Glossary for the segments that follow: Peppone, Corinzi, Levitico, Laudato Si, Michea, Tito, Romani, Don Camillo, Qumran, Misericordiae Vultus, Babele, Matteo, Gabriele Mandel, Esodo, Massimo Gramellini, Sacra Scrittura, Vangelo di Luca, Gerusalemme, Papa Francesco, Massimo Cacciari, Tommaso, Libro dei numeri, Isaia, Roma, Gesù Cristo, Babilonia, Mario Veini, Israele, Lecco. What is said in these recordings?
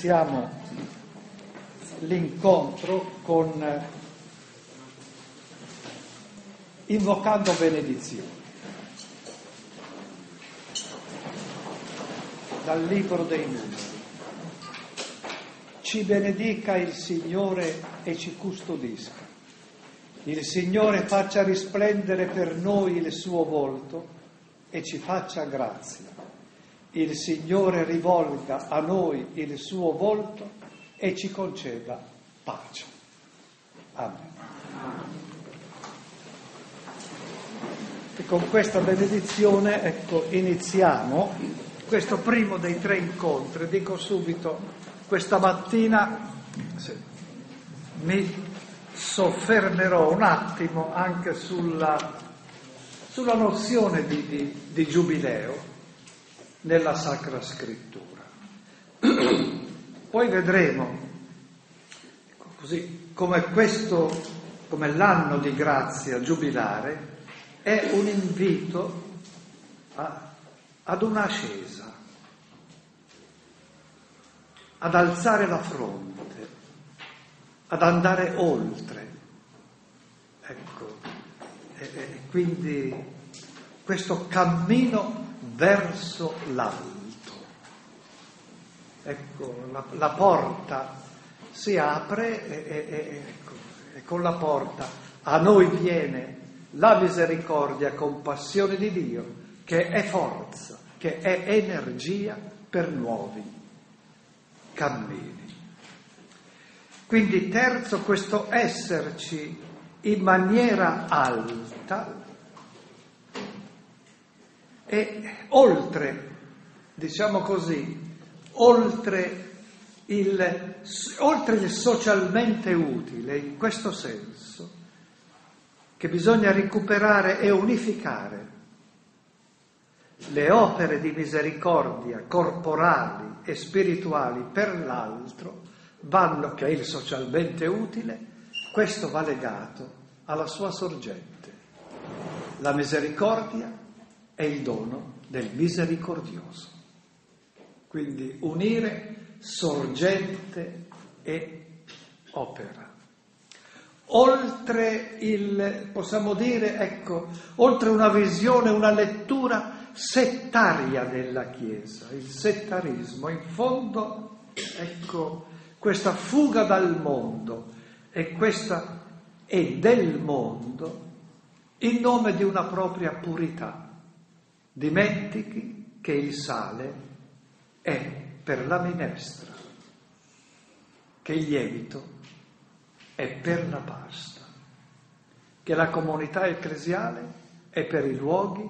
Iniziamo l'incontro con invocando benedizioni dal Libro dei numeri. Ci benedica il Signore e ci custodisca. Il Signore faccia risplendere per noi il suo volto e ci faccia grazia. Il Signore rivolga a noi il suo volto e ci conceda pace. Amen. E con questa benedizione, iniziamo questo primo dei tre incontri. Dico subito, questa mattina mi soffermerò un attimo anche sulla nozione di giubileo nella Sacra Scrittura. Poi vedremo così come l'anno di grazia giubilare è un invito ad un'ascesa, ad alzare la fronte, ad andare oltre. E quindi questo cammino verso l'alto. La porta si apre e con la porta a noi viene la misericordia, compassione di Dio, che è forza, che è energia per nuovi cammini. Quindi terzo, questo esserci in maniera alta e oltre, diciamo così, oltre il socialmente utile, in questo senso, che bisogna recuperare e unificare le opere di misericordia corporali e spirituali per l'altro, che è il socialmente utile, questo va legato alla sua sorgente, la misericordia è il dono del misericordioso. Quindi unire sorgente e opera. Oltre possiamo dire, oltre una visione, una lettura settaria della Chiesa, il settarismo, in fondo, questa fuga dal mondo e del mondo in nome di una propria purità. Dimentichi che il sale è per la minestra, che il lievito è per la pasta, che la comunità ecclesiale è per i luoghi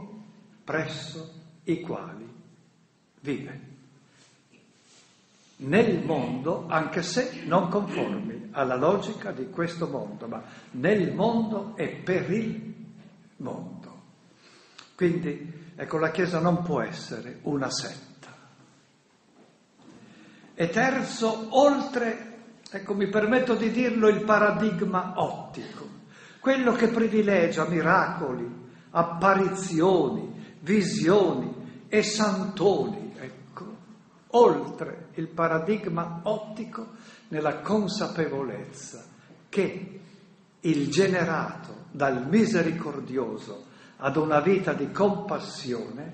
presso i quali vive. Nel mondo, anche se non conformi alla logica di questo mondo, ma nel mondo è per il mondo. Quindi, la Chiesa non può essere una setta. E terzo, oltre, mi permetto di dirlo, il paradigma ottico, quello che privilegia miracoli, apparizioni, visioni e santoni, oltre il paradigma ottico nella consapevolezza che il generato dal misericordioso ad una vita di compassione,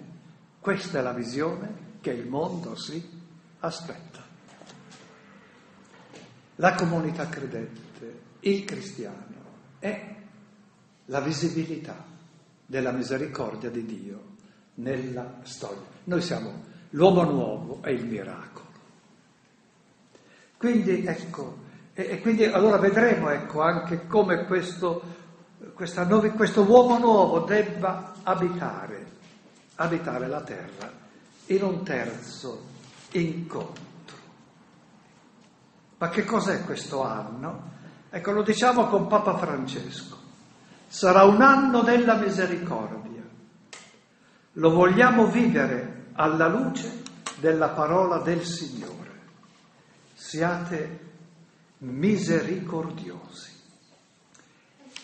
questa è la visione che il mondo si aspetta. La comunità credente, il cristiano, è la visibilità della misericordia di Dio nella storia. Noi siamo l'uomo nuovo e il miracolo. Quindi, quindi allora vedremo, anche come questo uomo nuovo debba abitare la terra in un terzo incontro. Ma che cos'è questo anno? Lo diciamo con Papa Francesco. Sarà un anno della misericordia. Lo vogliamo vivere alla luce della parola del Signore. Siate misericordiosi.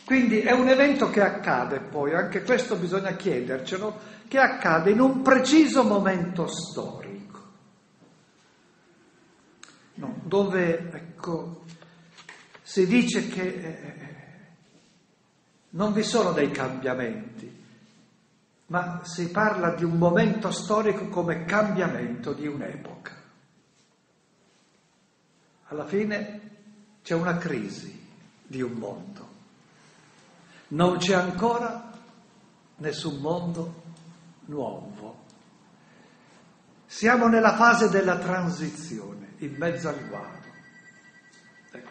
Quindi è un evento che accade poi, anche questo bisogna chiedercelo, che accade in un preciso momento storico. no, dove, ecco, si dice che non vi sono dei cambiamenti, ma si parla di un momento storico come cambiamento di un'epoca. Alla fine c'è una crisi di un mondo. Non c'è ancora nessun mondo nuovo. Siamo nella fase della transizione, in mezzo al guado. Ecco.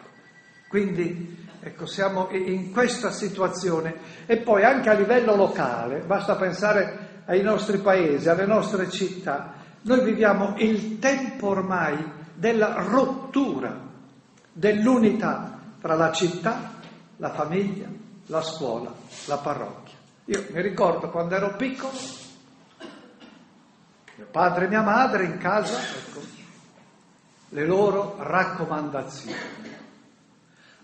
Quindi, ecco, siamo in questa situazione. E poi anche a livello locale, basta pensare ai nostri paesi, alle nostre città, noi viviamo il tempo ormai della rottura dell'unità tra la città, la famiglia, la scuola, la parrocchia. Io mi ricordo quando ero piccolo, mio padre e mia madre in casa, ecco, le loro raccomandazioni.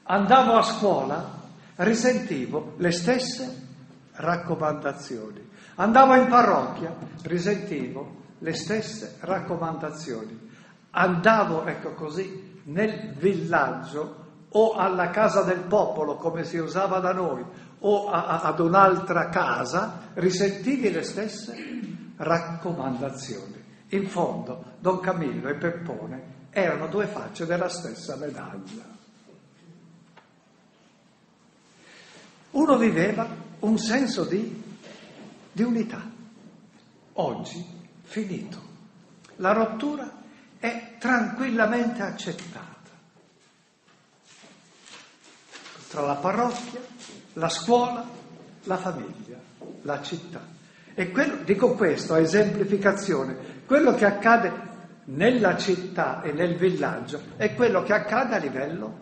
Andavo a scuola, risentivo le stesse raccomandazioni. Andavo in parrocchia, risentivo le stesse raccomandazioni. Andavo, ecco così, nel villaggio o alla casa del popolo, come si usava da noi, o ad un'altra casa, risentivi le stesse raccomandazioni. In fondo, Don Camillo e Peppone erano due facce della stessa medaglia. Uno viveva un senso di unità. Oggi, finito. La rottura è tranquillamente accettata. Tra la parrocchia, la scuola, la famiglia, la città. E quello, dico questo a esemplificazione, quello che accade nella città e nel villaggio è quello che accade a livello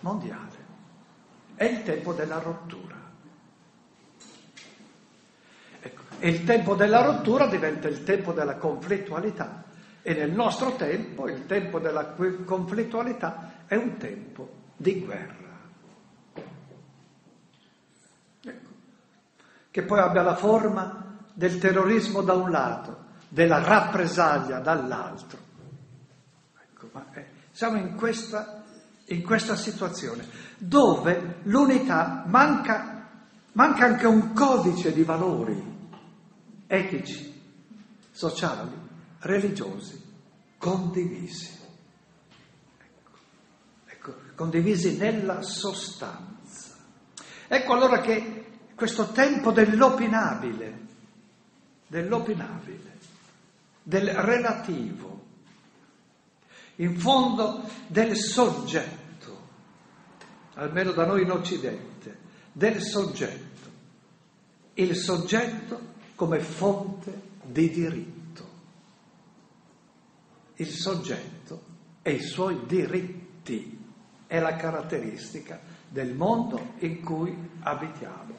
mondiale. È il tempo della rottura. Ecco, e il tempo della rottura diventa il tempo della conflittualità. E nel nostro tempo, il tempo della conflittualità è un tempo di guerra. Ecco. Che poi abbia la forma del terrorismo da un lato, della rappresaglia dall'altro. Ecco, ma siamo in questa situazione, dove l'unità manca anche un codice di valori etici, sociali, religiosi, condivisi. Ecco, condivisi nella sostanza. Ecco allora che questo tempo dell'opinabile, del relativo, in fondo del soggetto, almeno da noi in Occidente, del soggetto. Il soggetto come fonte di diritto. Il soggetto e i suoi diritti è la caratteristica del mondo in cui abitiamo.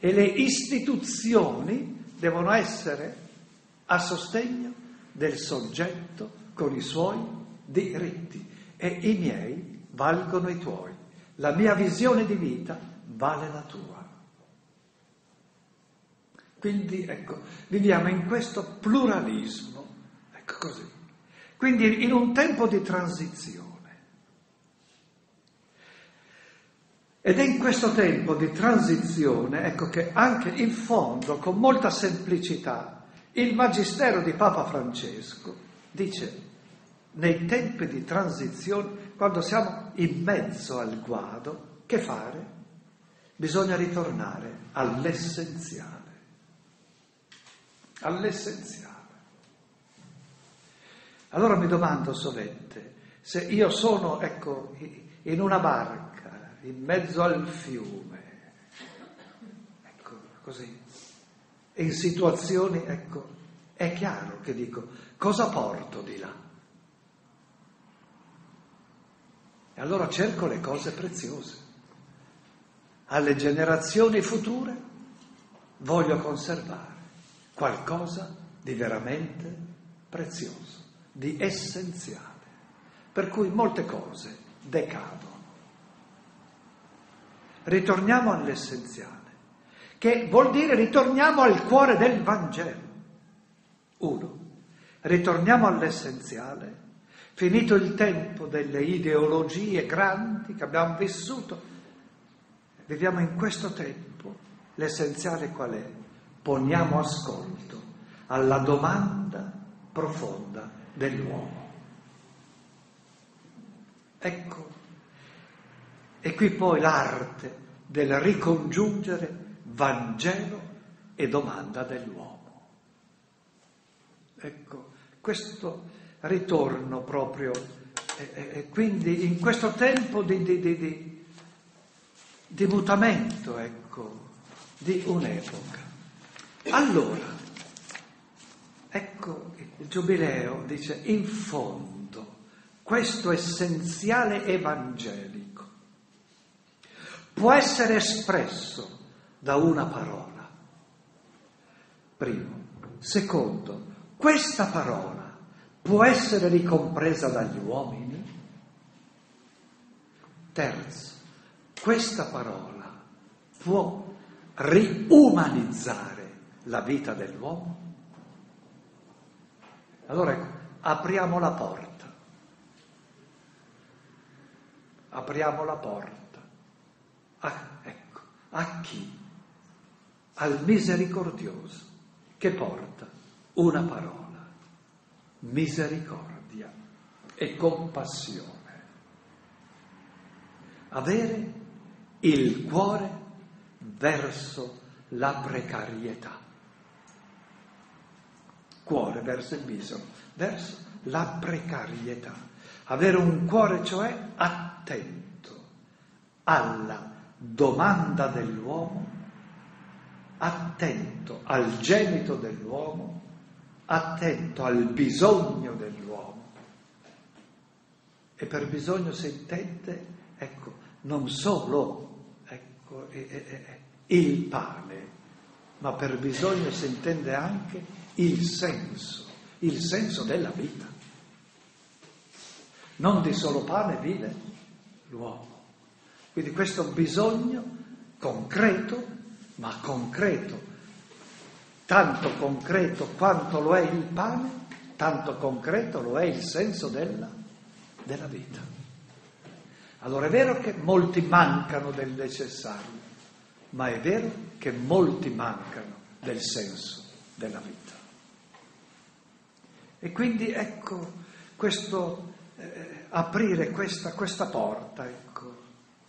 E le istituzioni devono essere a sostegno del soggetto con i suoi diritti, e i miei valgono i tuoi, la mia visione di vita vale la tua. Quindi, ecco, viviamo in questo pluralismo, ecco così. Quindi in un tempo di transizione. Ed è in questo tempo di transizione, ecco, che anche in fondo, con molta semplicità, il Magistero di Papa Francesco dice: nei tempi di transizione, quando siamo in mezzo al guado, che fare? Bisogna ritornare all'essenziale. All'essenziale. Allora mi domando sovente, se io sono, ecco, in una barca, in mezzo al fiume, ecco, così, in situazioni, ecco, è chiaro che dico, cosa porto di là? E allora cerco le cose preziose. Alle generazioni future voglio conservare qualcosa di veramente prezioso, di essenziale, per cui molte cose decadono. Ritorniamo all'essenziale, che vuol dire ritorniamo al cuore del Vangelo. Ritorniamo all'essenziale Finito il tempo delle ideologie grandi che abbiamo vissuto, viviamo in questo tempo. L'essenziale qual è? Poniamo ascolto alla domanda profonda dell'uomo. Ecco, e qui poi l'arte del ricongiungere Vangelo e domanda dell'uomo. Ecco, questo ritorno proprio, e quindi in questo tempo di mutamento, ecco, di un'epoca. Allora, ecco, il Giubileo dice, in fondo, questo essenziale evangelico può essere espresso da una parola. Primo. Secondo, questa parola può essere ricompresa dagli uomini? Terzo, questa parola può riumanizzare la vita dell'uomo? Allora ecco, apriamo la porta. Apriamo la porta. Ecco, a chi? Al misericordioso che porta una parola. Misericordia e compassione. Avere il cuore verso la precarietà. Cuore verso il viso, verso la precarietà. Avere un cuore cioè attento alla domanda dell'uomo, attento al gemito dell'uomo, attento al bisogno dell'uomo. E per bisogno si intende, ecco, non solo, ecco, il pane, ma per bisogno si intende anche il senso della vita. Non di solo pane vive l'uomo. Quindi questo bisogno concreto, ma concreto, tanto concreto quanto lo è il pane, tanto concreto lo è il senso della vita. Allora è vero che molti mancano del necessario, ma è vero che molti mancano del senso della vita. E quindi ecco, questo aprire questa porta, ecco,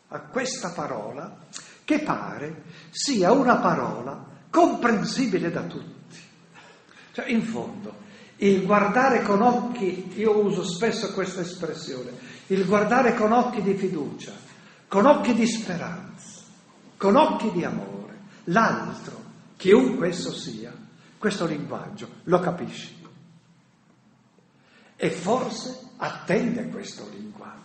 a questa parola che pare sia una parola comprensibile da tutti. Cioè, in fondo, il guardare con occhi, io uso spesso questa espressione, il guardare con occhi di fiducia, con occhi di speranza, con occhi di amore, l'altro, chiunque esso sia, questo linguaggio lo capisci. E forse attende questo linguaggio.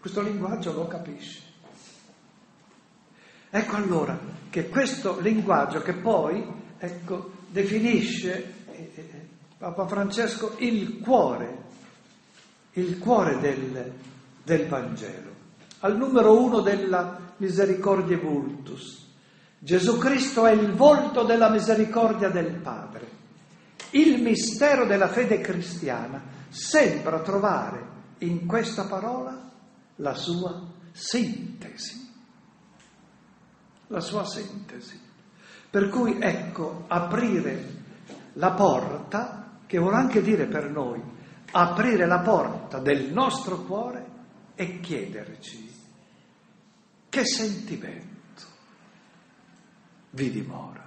Questo linguaggio lo capisci. Ecco allora che questo linguaggio che poi, ecco, definisce Papa Francesco il cuore del Vangelo, al numero 1 della Misericordiae Vultus. Gesù Cristo è il volto della misericordia del Padre. Il mistero della fede cristiana sembra trovare in questa parola la sua sintesi. La sua sintesi. Per cui, ecco, aprire la porta, che vuol anche dire per noi, aprire la porta del nostro cuore e chiederci che sentimento vi dimora.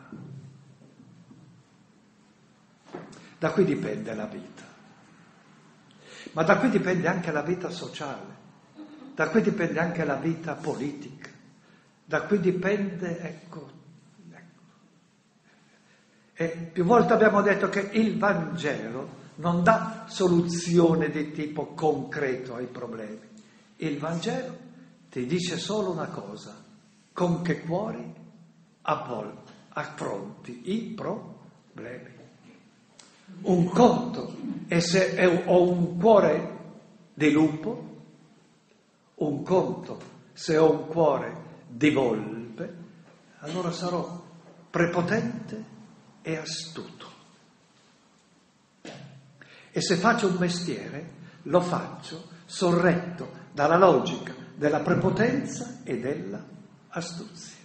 Da qui dipende la vita, ma da qui dipende anche la vita sociale, da qui dipende anche la vita politica. Da qui dipende, ecco. E più volte abbiamo detto che il Vangelo non dà soluzione di tipo concreto ai problemi. Il Vangelo ti dice solo una cosa: con che cuori affronti i problemi. Un conto è se ho un cuore di lupo, un conto se ho un cuore di volpe, allora sarò prepotente e astuto. E se faccio un mestiere, lo faccio sorretto dalla logica della prepotenza e della astuzia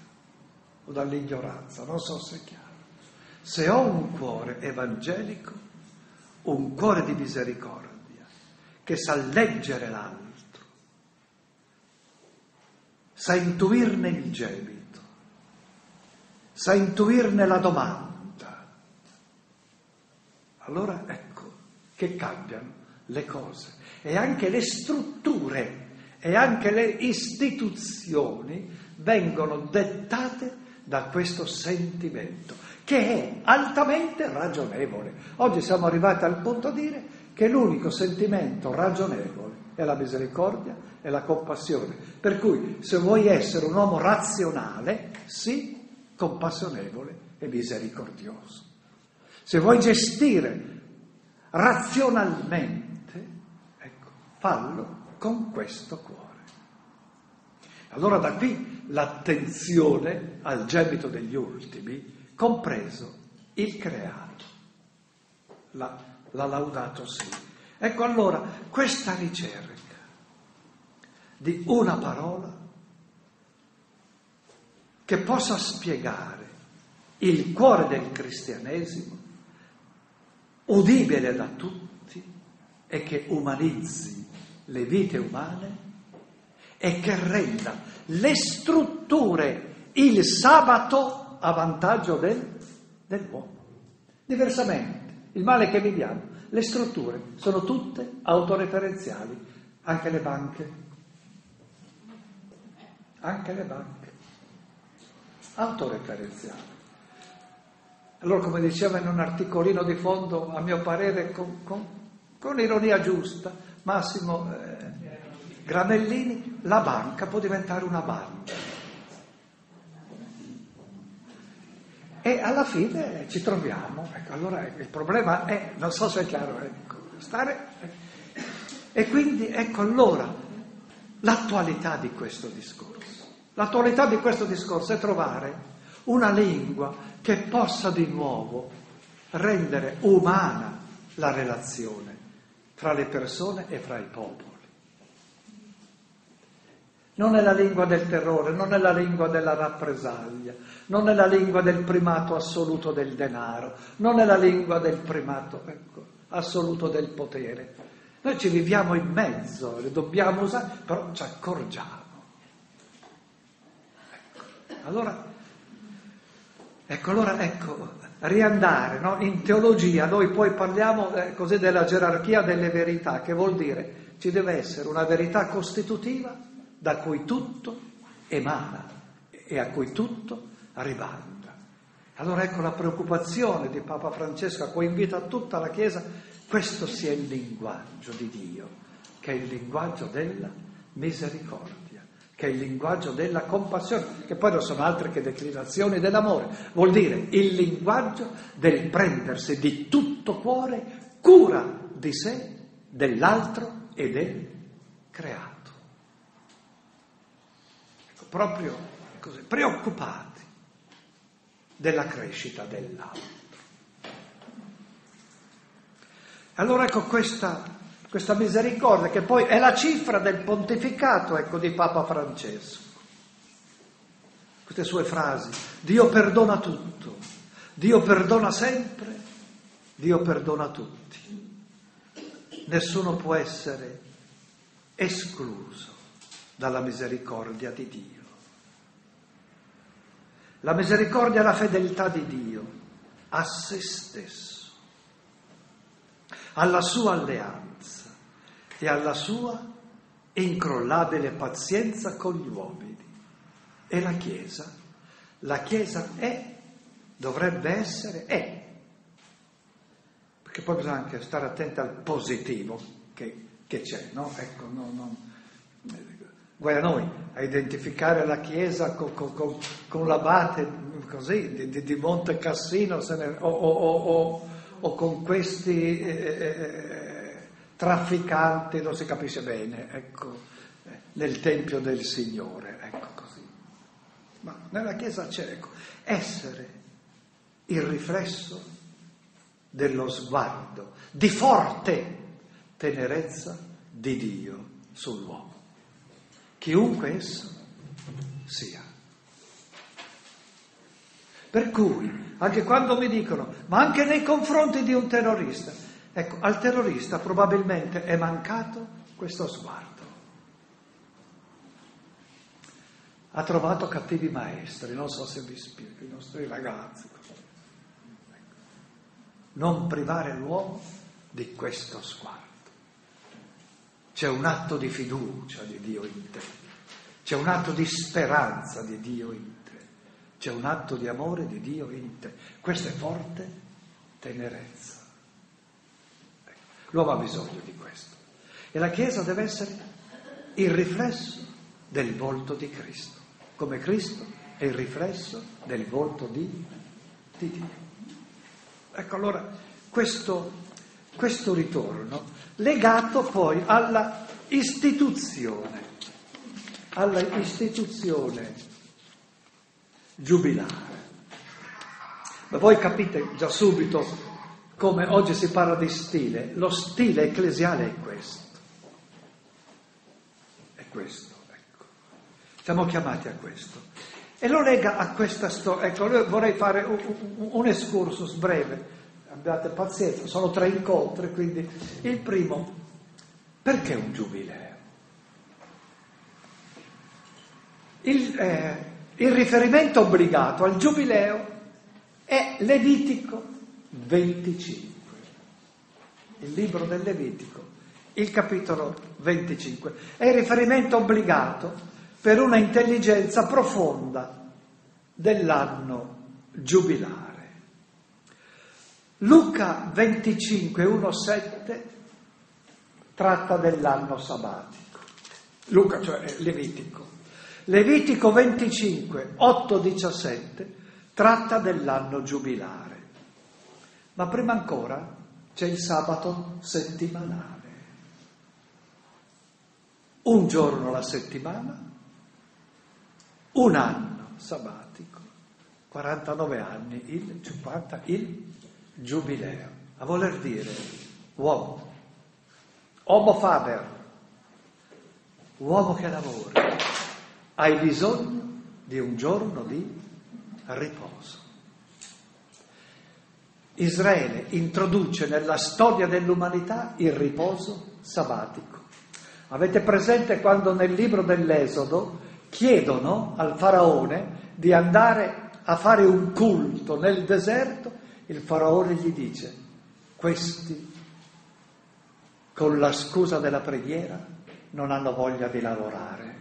o dall'ignoranza, non so se è chiaro. Se ho un cuore evangelico, un cuore di misericordia, che sa leggere l'altro, sa intuirne il gemito, sa intuirne la domanda, allora ecco che cambiano le cose e anche le strutture e anche le istituzioni vengono dettate da questo sentimento, che è altamente ragionevole. Oggi siamo arrivati al punto a dire che l'unico sentimento ragionevole è la misericordia e la compassione. Per cui, se vuoi essere un uomo razionale, sii compassionevole e misericordioso. Se vuoi gestire razionalmente, ecco, fallo con questo cuore. Allora da qui l'attenzione al gemito degli ultimi, compreso il creato, la laudato sì. Ecco allora questa ricerca di una parola che possa spiegare il cuore del cristianesimo, udibile da tutti e che umanizzi le vite umane e che renda le strutture, il sabato, a vantaggio dell'uomo. Diversamente, il male che viviamo, le strutture sono tutte autoreferenziali, anche le banche. Anche le banche. Autoreferenziali. Allora, come diceva in un articolino di fondo, a mio parere, con ironia giusta, Massimo Gramellini, la banca può diventare una banda. E alla fine ci troviamo, ecco, allora il problema è, non so se è chiaro, ecco, stare. E quindi ecco allora l'attualità di questo discorso. L'attualità di questo discorso è trovare una lingua che possa di nuovo rendere umana la relazione fra le persone e fra i popoli. Non è la lingua del terrore, non è la lingua della rappresaglia, non è la lingua del primato assoluto del denaro, non è la lingua del primato, ecco, assoluto del potere. Noi ci viviamo in mezzo, le dobbiamo usare, però ci accorgiamo. Ecco, allora, riandare, no? In teologia noi poi parliamo così della gerarchia delle verità, che vuol dire ci deve essere una verità costitutiva da cui tutto emana e a cui tutto ribanda. Allora ecco la preoccupazione di Papa Francesco, a cui invita tutta la Chiesa: questo sia il linguaggio di Dio, che è il linguaggio della misericordia, che è il linguaggio della compassione, che poi non sono altre che declinazioni dell'amore. Vuol dire il linguaggio del prendersi di tutto cuore cura di sé, dell'altro e del creato. Proprio così, preoccupati della crescita dell'altro. Allora ecco questa misericordia, che poi è la cifra del pontificato, ecco, di Papa Francesco. Queste sue frasi: Dio perdona tutto, Dio perdona sempre, Dio perdona tutti. Nessuno può essere escluso dalla misericordia di Dio. La misericordia è la fedeltà di Dio a se stesso, alla sua alleanza e alla sua incrollabile pazienza con gli uomini. E la Chiesa dovrebbe essere, perché poi bisogna anche stare attenti al positivo che c'è, no? Ecco, no. Guai a noi a identificare la Chiesa con l'abate così di Monte Cassino o con questi trafficanti, non si capisce bene, ecco, nel Tempio del Signore, ecco così. Ma nella Chiesa c'è, ecco, essere il riflesso dello sguardo di forte tenerezza di Dio sull'uomo, chiunque esso sia. Per cui, anche quando mi dicono, ma anche nei confronti di un terrorista, ecco, al terrorista probabilmente è mancato questo sguardo. Ha trovato cattivi maestri, non so se vi spiego, i nostri ragazzi. Non privare l'uomo di questo sguardo. C'è un atto di fiducia di Dio in te, c'è un atto di speranza di Dio in te, c'è un atto di amore di Dio in te. Questa è forte tenerezza. Ecco. L'uomo ha bisogno di questo. E la Chiesa deve essere il riflesso del volto di Cristo, come Cristo è il riflesso del volto di Dio. Ecco, allora, questo ritorno legato poi alla istituzione giubilare. Ma voi capite già subito come oggi si parla di stile. Lo stile ecclesiale è questo. È questo, ecco. Siamo chiamati a questo. E lo lega a questa storia. Ecco, vorrei fare un excursus breve, abbiate pazienza, sono 3 incontri, quindi il primo, perché un giubileo? Il riferimento obbligato al giubileo è Levitico 25, il libro del Levitico, il capitolo 25, è il riferimento obbligato per una intelligenza profonda dell'anno giubilare. Luca 25, 1,7 tratta dell'anno sabbatico. Luca, cioè Levitico. Levitico 25, 8,17 tratta dell'anno giubilare. Ma prima ancora c'è il sabato settimanale. Un giorno alla settimana, un anno sabbatico, 49 anni, il 50, il giubileo, a voler dire uomo, homo faber, uomo che lavora, hai bisogno di un giorno di riposo. Israele introduce nella storia dell'umanità il riposo sabbatico. Avete presente quando nel libro dell'Esodo chiedono al faraone di andare a fare un culto nel deserto, il faraone gli dice, questi con la scusa della preghiera non hanno voglia di lavorare,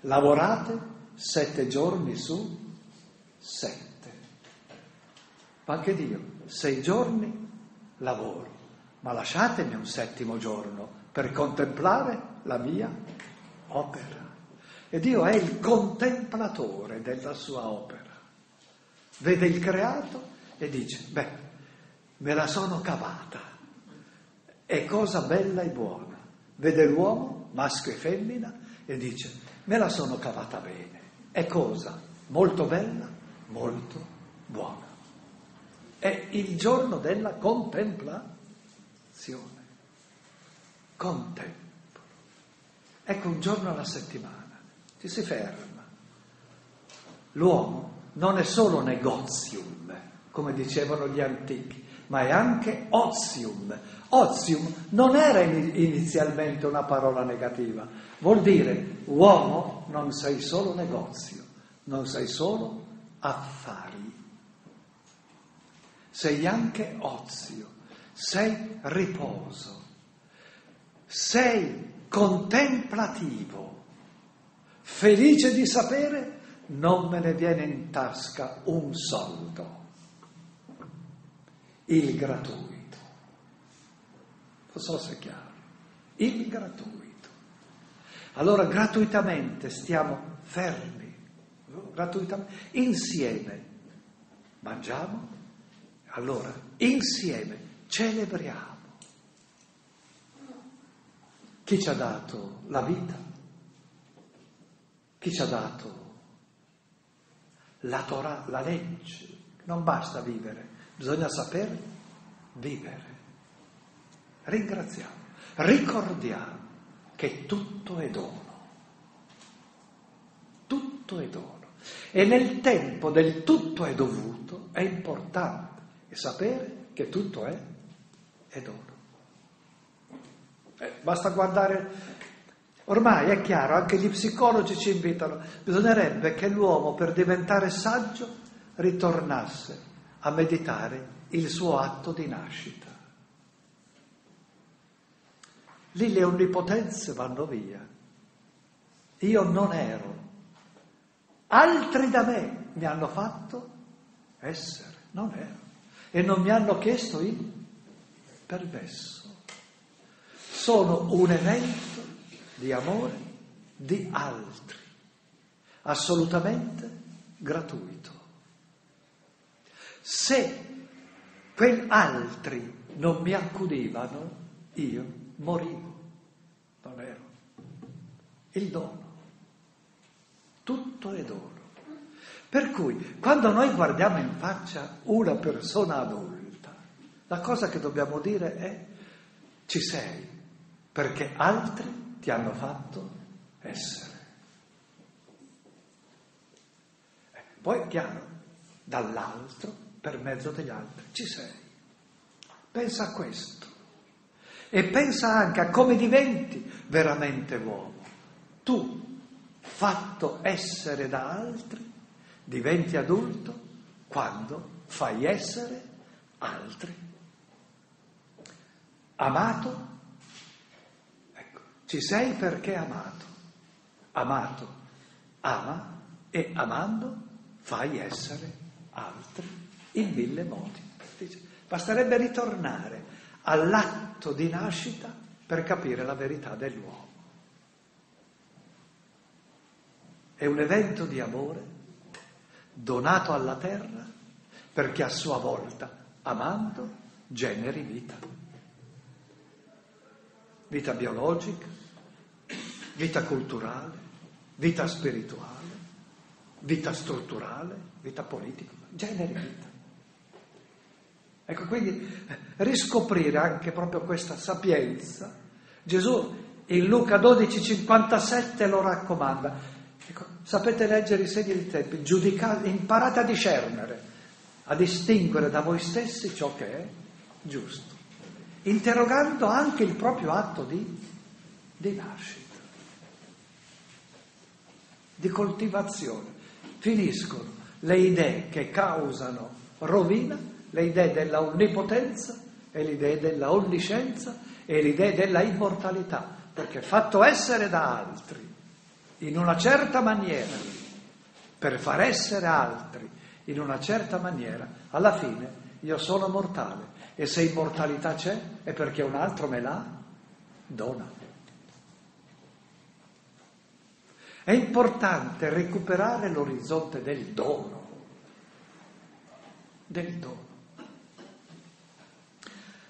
lavorate 7 giorni su 7, ma anche Dio 6 giorni lavoro, ma lasciatemi un 7° giorno per contemplare la mia opera. E Dio è il contemplatore della sua opera. Vede il creato e dice, beh, me la sono cavata, è cosa bella e buona. Vede l'uomo, maschio e femmina, e dice, me la sono cavata bene, è cosa molto bella, molto buona. È il giorno della contemplazione. Contempla. Ecco, un giorno alla settimana ci si ferma. L'uomo non è solo negozium, come dicevano gli antichi, ma è anche ozium. Ozium non era inizialmente una parola negativa, vuol dire uomo non sei solo negozio, non sei solo affari, sei anche ozio, sei riposo, sei contemplativo, felice di sapere non me ne viene in tasca un soldo, il gratuito, non so se è chiaro, il gratuito. Allora gratuitamente stiamo fermi, gratuitamente insieme mangiamo, allora insieme celebriamo chi ci ha dato la vita, chi ci ha dato la Torah, la legge. Non basta vivere, Bisogna saper vivere. Ringraziamo, ricordiamo che tutto è dono. Tutto è dono. E nel tempo del tutto è dovuto è importante sapere che tutto è dono. Basta guardare. Ormai è chiaro, anche gli psicologi ci invitano, bisognerebbe che l'uomo per diventare saggio ritornasse a meditare il suo atto di nascita. Lì le onnipotenze vanno via. Io non ero. Altri da me mi hanno fatto essere, non ero. E non mi hanno chiesto il permesso. Sono un evento di amore di altri, assolutamente gratuito. Se quell'altri non mi accudivano, io morivo, non ero. Il dono, tutto è dono. Per cui, quando noi guardiamo in faccia una persona adulta, la cosa che dobbiamo dire è: ci sei, perché altri ti hanno fatto essere. Poi, chiaro, dall'altro, per mezzo degli altri, ci sei. Pensa a questo. E pensa anche a come diventi veramente uomo. Tu, fatto essere da altri, diventi adulto quando fai essere altri. Amato, ecco, ci sei perché amato. Amato, ama, e amando fai essere altri in mille modi. Basterebbe ritornare all'atto di nascita per capire la verità dell'uomo. È un evento di amore donato alla terra perché a sua volta, amando, generi vita. Vita biologica, vita culturale, vita spirituale, vita strutturale, vita politica, genere vita. Ecco, quindi riscoprire anche proprio questa sapienza. Gesù in Luca 12,57 lo raccomanda. Ecco, sapete leggere i segni dei tempi, giudicate, imparate a discernere, a distinguere da voi stessi ciò che è giusto, interrogando anche il proprio atto di nascita, di coltivazione. Finiscono le idee che causano rovina, le idee della onnipotenza e le idee della onniscienza e le idee della immortalità, perché fatto essere da altri in una certa maniera, per far essere altri in una certa maniera, alla fine io sono mortale. E se immortalità c'è, è perché un altro me la dona. È importante recuperare l'orizzonte del dono. Del dono.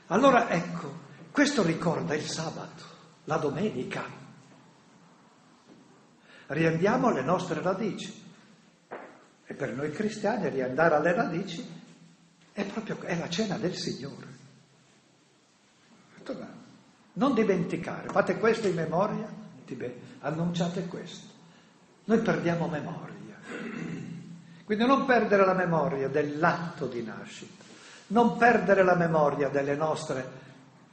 Allora, ecco, questo ricorda il sabato, la domenica. Riandiamo alle nostre radici. E per noi cristiani riandare alle radici è proprio è la cena del Signore. Non dimenticare, fate questo in memoria, annunciate questo. Noi perdiamo memoria. Quindi non perdere la memoria dell'atto di nascita, non perdere la memoria delle nostre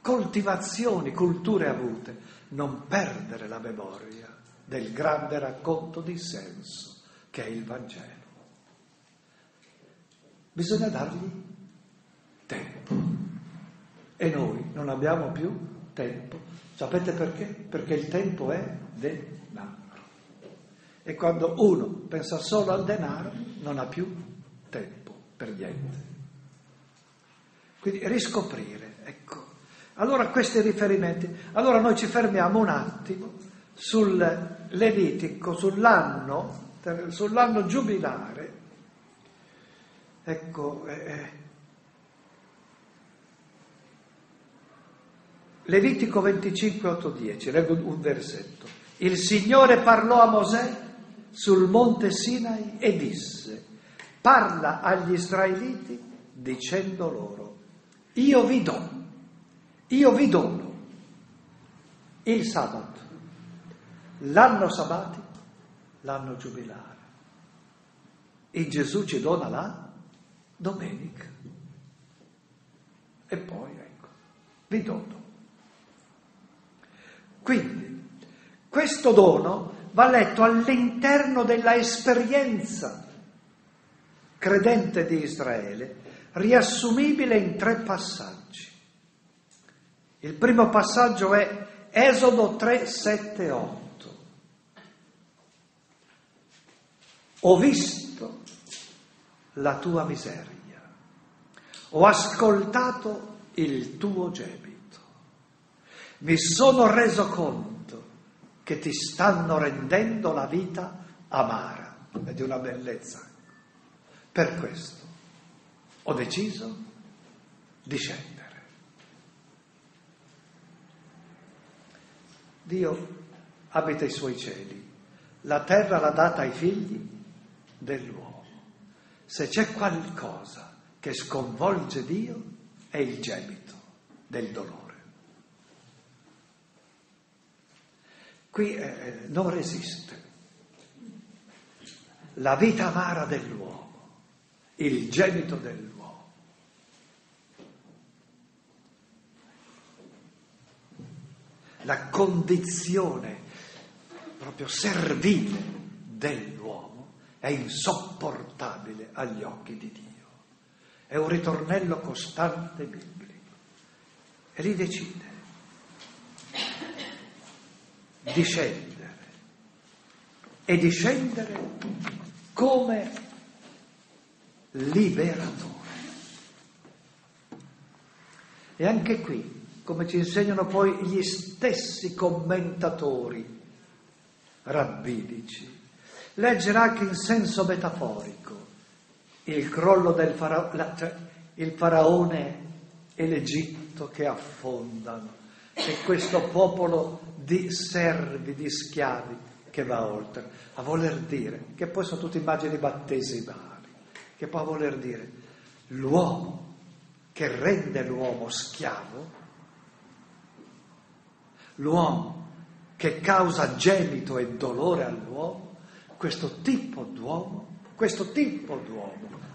coltivazioni, culture avute, non perdere la memoria del grande racconto di senso che è il Vangelo. Bisogna dargli tempo. E noi non abbiamo più tempo. Sapete perché? Perché il tempo è denaro. E quando uno pensa solo al denaro, non ha più tempo per niente. Quindi riscoprire, ecco. Allora questi riferimenti. Allora noi ci fermiamo un attimo sul Levitico, sull'anno giubilare. Ecco, Levitico 25,8-10, leggo un versetto. Il Signore parlò a Mosè sul monte Sinai e disse: parla agli israeliti dicendo loro: io vi dono il sabato, l'anno sabbatico, l'anno giubilare. E Gesù ci dona la domenica. E poi, ecco, vi dono. Quindi, questo dono va letto all'interno della esperienza credente di Israele, riassumibile in tre passaggi. Il primo passaggio è Esodo 3, 7, 8. Ho visto la tua miseria, ho ascoltato il tuo gemito, mi sono reso conto che ti stanno rendendo la vita amara. È di una bellezza. Per questo ho deciso di scendere. Dio abita i suoi cieli, la terra l'ha data ai figli dell'uomo. Se c'è qualcosa che sconvolge Dio è il gemito del dolore. Qui non resiste la vita amara dell'uomo, il gemito dell'uomo. La condizione proprio servile dell'uomo è insopportabile agli occhi di Dio. È un ritornello costante biblico. E lì decide di scendere. E di scendere come liberatore. E anche qui, come ci insegnano poi gli stessi commentatori rabbinici, leggere anche in senso metaforico il crollo del faraone e l'Egitto che affondano, e questo popolo di servi, di schiavi che va oltre, a voler dire, che poi sono tutte immagini battesimali, che può voler dire l'uomo che rende l'uomo schiavo, l'uomo che causa gemito e dolore all'uomo. Questo tipo d'uomo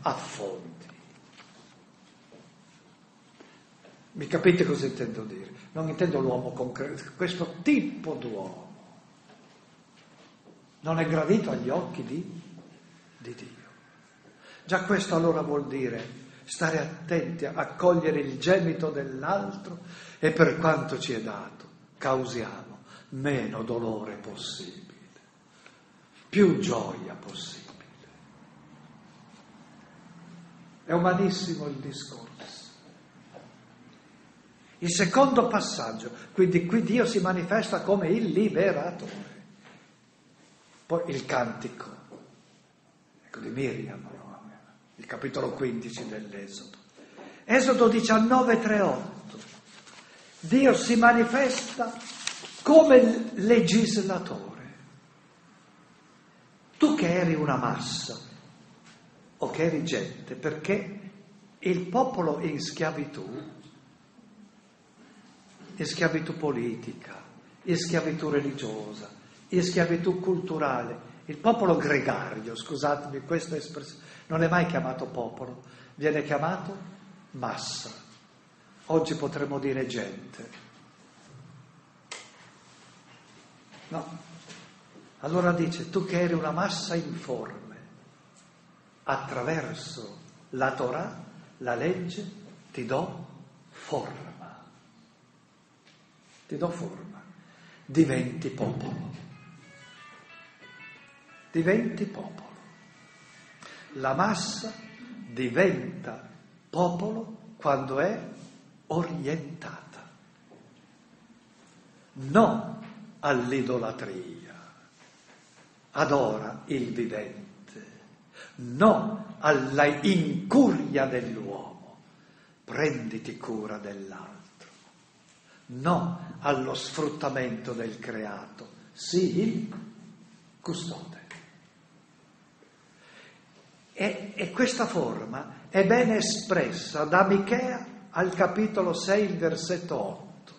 affondi. Mi capite cosa intendo dire? Non intendo l'uomo concreto, questo tipo d'uomo non è gradito agli occhi di Dio. Già questo allora vuol dire stare attenti a cogliere il gemito dell'altro e per quanto ci è dato causiamo meno dolore possibile, più gioia possibile. È umanissimo il discorso. Il secondo passaggio, quindi qui Dio si manifesta come il liberatore. Poi il cantico, ecco, di Miriam, il capitolo 15 dell'Esodo. Esodo 19, 3, 8. Dio si manifesta come legislatore. Tu che eri una massa o che eri gente, perché il popolo in schiavitù politica, in schiavitù religiosa, in schiavitù culturale, il popolo gregario, scusatemi questa espressione, non è mai chiamato popolo, viene chiamato massa. Oggi potremmo dire gente. No. Allora dice, tu che eri una massa informe, attraverso la Torah, la legge, ti do forma. Ti do forma. Diventi popolo. Diventi popolo. La massa diventa popolo quando è orientata. Non all'idolatria. Adora il vivente, no alla incuria dell'uomo, prenditi cura dell'altro, no allo sfruttamento del creato, sii il custode. E questa forma è ben espressa da Michea al capitolo 6, il versetto 8,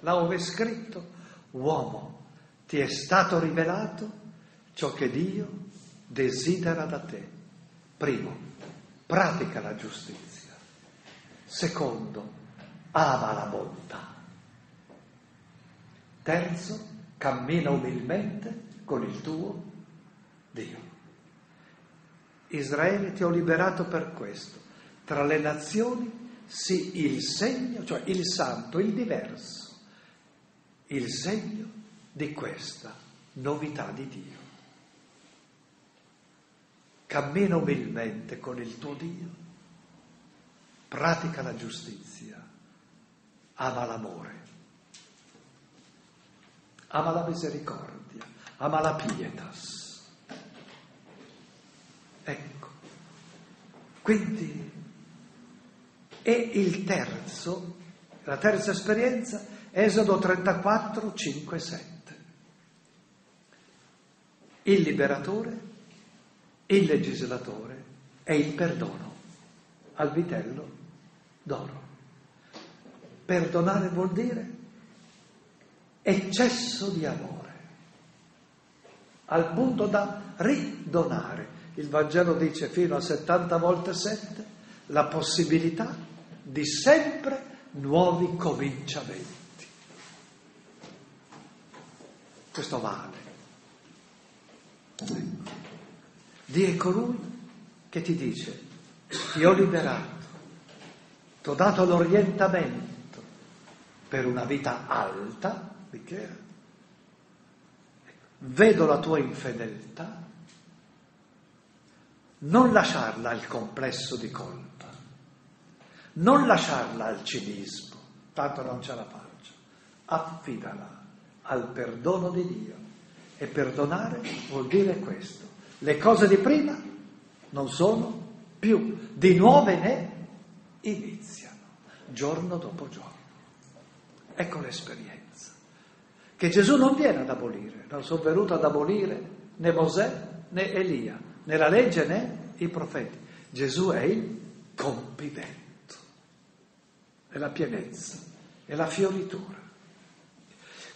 là ove è scritto: uomo, ti è stato rivelato ciò che Dio desidera da te. Primo, pratica la giustizia. Secondo, ama la bontà. Terzo, cammina umilmente con il tuo Dio. Israele, ti ho liberato per questo. Tra le nazioni sii il segno, cioè il santo, il diverso, il segno di questa novità di Dio. Cammina umilmente con il tuo Dio, pratica la giustizia, ama l'amore, ama la misericordia, ama la pietas. Ecco, quindi è il terzo, la terza esperienza, Esodo 34, 5, 7. Il liberatore, il legislatore e il perdono al vitello d'oro. Perdonare vuol dire eccesso di amore, al punto da ridonare. Il Vangelo dice fino a 70 volte 7 la possibilità di sempre nuovi cominciamenti. Questo vale. Ecco. Dio è colui che ti dice: ti ho liberato, ti ho dato l'orientamento per una vita alta, Michea. Vedo la tua infedeltà, non lasciarla al complesso di colpa, non lasciarla al cinismo, tanto non ce la faccio, affidala al perdono di Dio. E perdonare vuol dire questo: le cose di prima non sono più, di nuove ne iniziano, giorno dopo giorno. Ecco l'esperienza, che Gesù non viene ad abolire, non sono venuto ad abolire né Mosè né Elia, né la legge né i profeti. Gesù è il compimento, è la pienezza, è la fioritura.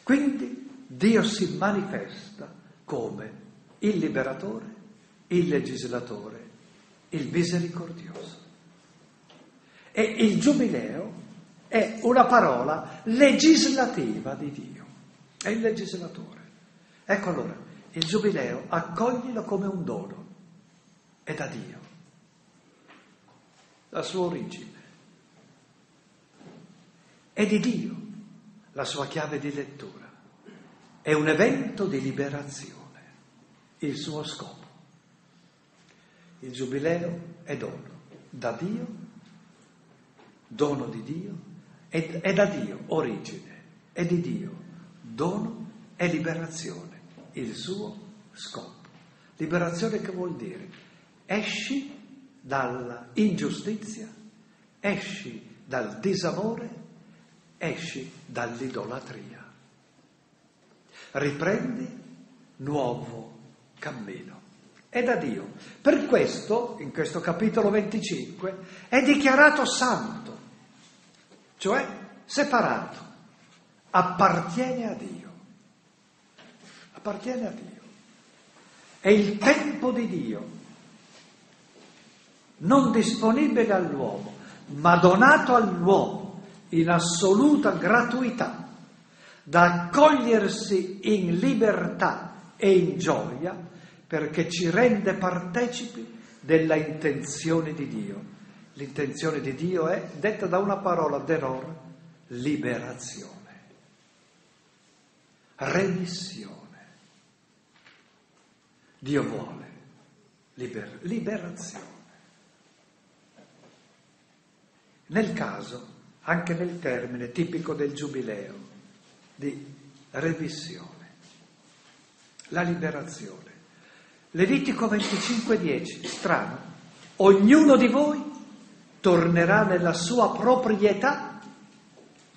Quindi Dio si manifesta come il liberatore, il legislatore, il misericordioso. E il giubileo è una parola legislativa di Dio, è il legislatore. Ecco allora, il giubileo accoglilo come un dono, è da Dio, la sua origine, è di Dio la sua chiave di lettura, è un evento di liberazione. Il suo scopo. Il giubileo è dono da Dio, dono di Dio, è da Dio origine, è di Dio dono e liberazione, il suo scopo. Liberazione che vuol dire esci dalla ingiustizia, esci dal disamore, esci dall'idolatria. Riprendi nuovo cammino. È da Dio. Per questo, in questo capitolo 25, è dichiarato santo, cioè separato, appartiene a Dio. Appartiene a Dio. È il tempo di Dio, non disponibile all'uomo, ma donato all'uomo in assoluta gratuità, da accogliersi in libertà e in gioia, perché ci rende partecipi della intenzione di Dio. L'intenzione di Dio è, detta da una parola, deror, liberazione, remissione. Dio vuole liberazione. Nel caso, anche nel termine tipico del giubileo, di remissione, la liberazione. Levitico 25,10, strano, ognuno di voi tornerà nella sua proprietà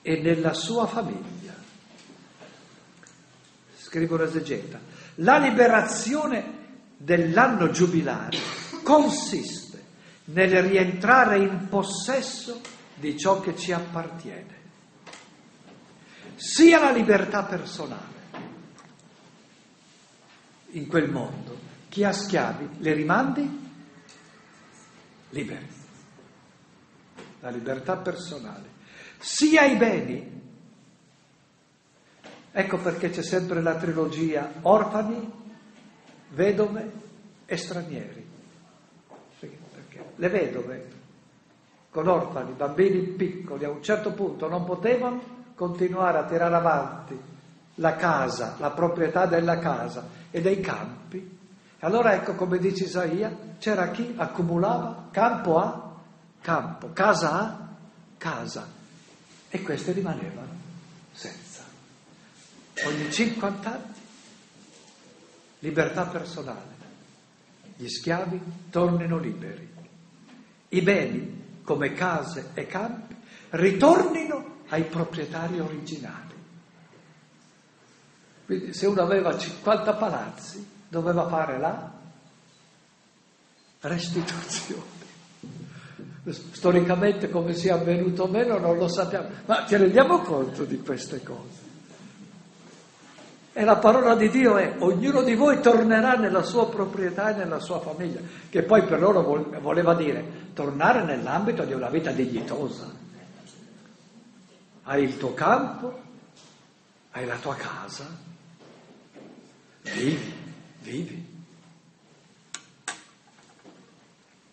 e nella sua famiglia. Scrivo l'esegeta. La liberazione dell'anno giubilare consiste nel rientrare in possesso di ciò che ci appartiene, sia la libertà personale. In quel mondo chi ha schiavi le rimandi liberi, la libertà personale, sia i beni. Ecco perché c'è sempre la trilogia orfani, vedove e stranieri. Perché le vedove con orfani, bambini piccoli, a un certo punto non potevano continuare a tirare avanti la casa, la proprietà della casa e dei campi. Allora ecco, come dice Isaia, c'era chi accumulava campo a campo, casa a casa, e queste rimanevano senza. Ogni 50 anni, libertà personale, gli schiavi tornino liberi, i beni come case e campi ritornino ai proprietari originali. Quindi se uno aveva 50 palazzi doveva fare la restituzione. Storicamente come sia avvenuto o meno non lo sappiamo, ma ci rendiamo conto di queste cose. E la parola di Dio è: ognuno di voi tornerà nella sua proprietà e nella sua famiglia, che poi per loro voleva dire tornare nell'ambito di una vita dignitosa. Hai il tuo campo, hai la tua casa, vivi.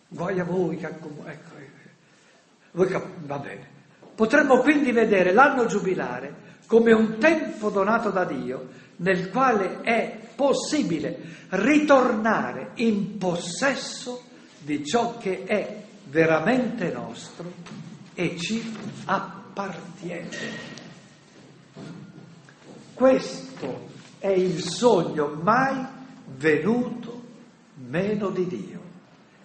Guai a voi che va bene. Potremmo quindi vedere l'anno giubilare come un tempo donato da Dio nel quale è possibile ritornare in possesso di ciò che è veramente nostro e ci appartiene. Questo è il sogno mai venuto meno di Dio.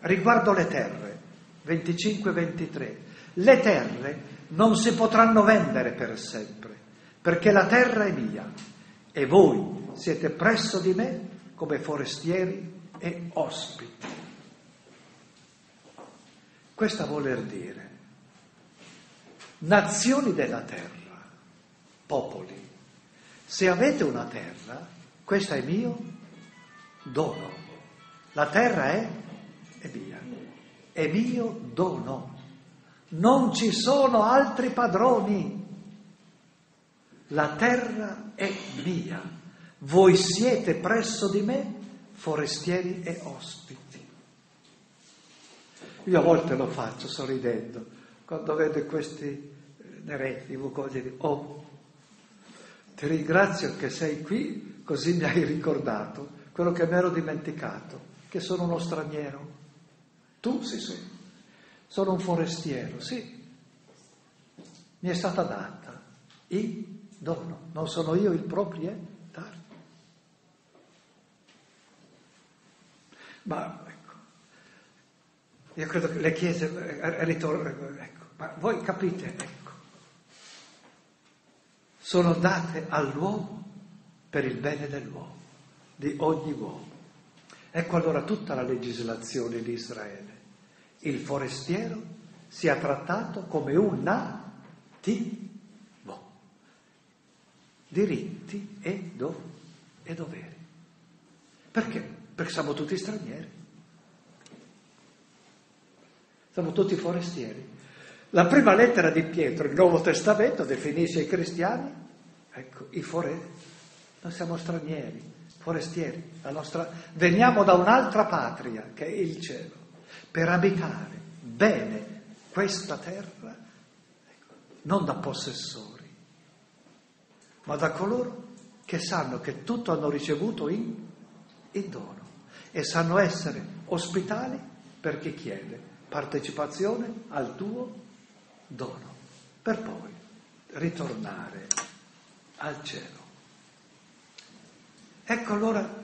Riguardo le terre, 25-23, le terre non si potranno vendere per sempre, perché la terra è mia e voi siete presso di me come forestieri e ospiti. Questo vuol dire nazioni della terra, popoli, se avete una terra, questa è mio dono, la terra è mio dono, non ci sono altri padroni, la terra è mia, voi siete presso di me forestieri e ospiti. Io a volte lo faccio sorridendo, quando vedo questi neretti, ti ringrazio che sei qui, così mi hai ricordato quello che mi ero dimenticato, che sono uno straniero. Tu? Sì, sono un forestiero, sì, mi è stata data il dono, non sono io il proprietario. Ma ecco, io credo che le chiese ritornano, ma voi capite, sono date all'uomo per il bene dell'uomo, di ogni uomo. Ecco allora tutta la legislazione di Israele. Il forestiero sia trattato come un nativo, diritti e doveri. Perché? Perché siamo tutti stranieri, siamo tutti forestieri. La prima lettera di Pietro, il Nuovo Testamento, definisce i cristiani, i forestieri. Noi siamo stranieri, forestieri, veniamo da un'altra patria che è il cielo per abitare bene questa terra, non da possessori, ma da coloro che sanno che tutto hanno ricevuto in dono e sanno essere ospitali per chi chiede partecipazione al tuo dono, per poi ritornare al cielo. Ecco allora,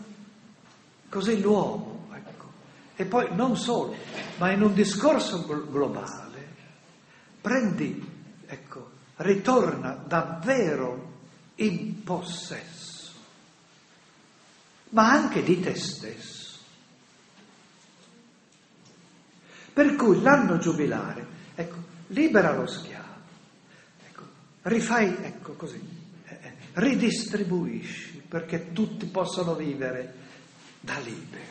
così l'uomo, e poi non solo, ma in un discorso globale, ritorna davvero in possesso, ma anche di te stesso. Per cui l'anno giubilare, ecco, libera lo schiavo, ecco, rifai, ecco così, ridistribuisci perché tutti possono vivere da liberi,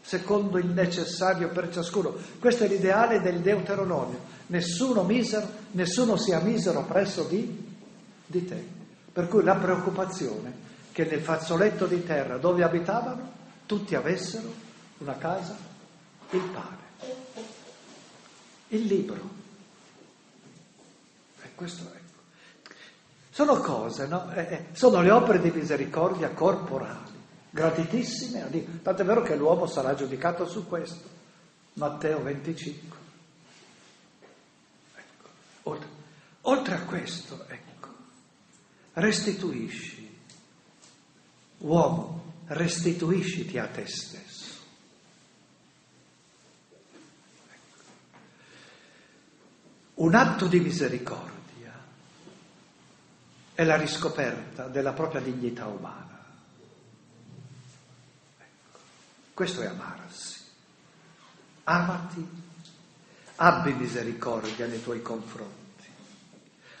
secondo il necessario per ciascuno. Questo è l'ideale del Deuteronomio: nessuno misero, nessuno sia misero presso di te. Per cui la preoccupazione che nel fazzoletto di terra dove abitavano tutti avessero una casa, il pane, il libro. E questo, ecco, sono cose, no? Sono le opere di misericordia corporali, gratitissime a Dio. Tant'è vero che l'uomo sarà giudicato su questo. Matteo 25. Ecco. Oltre a questo, ecco, restituisci. Uomo, restituisciti a te stesso. Ecco. Un atto di misericordia è la riscoperta della propria dignità umana. Questo è amarsi. Amati, abbi misericordia nei tuoi confronti,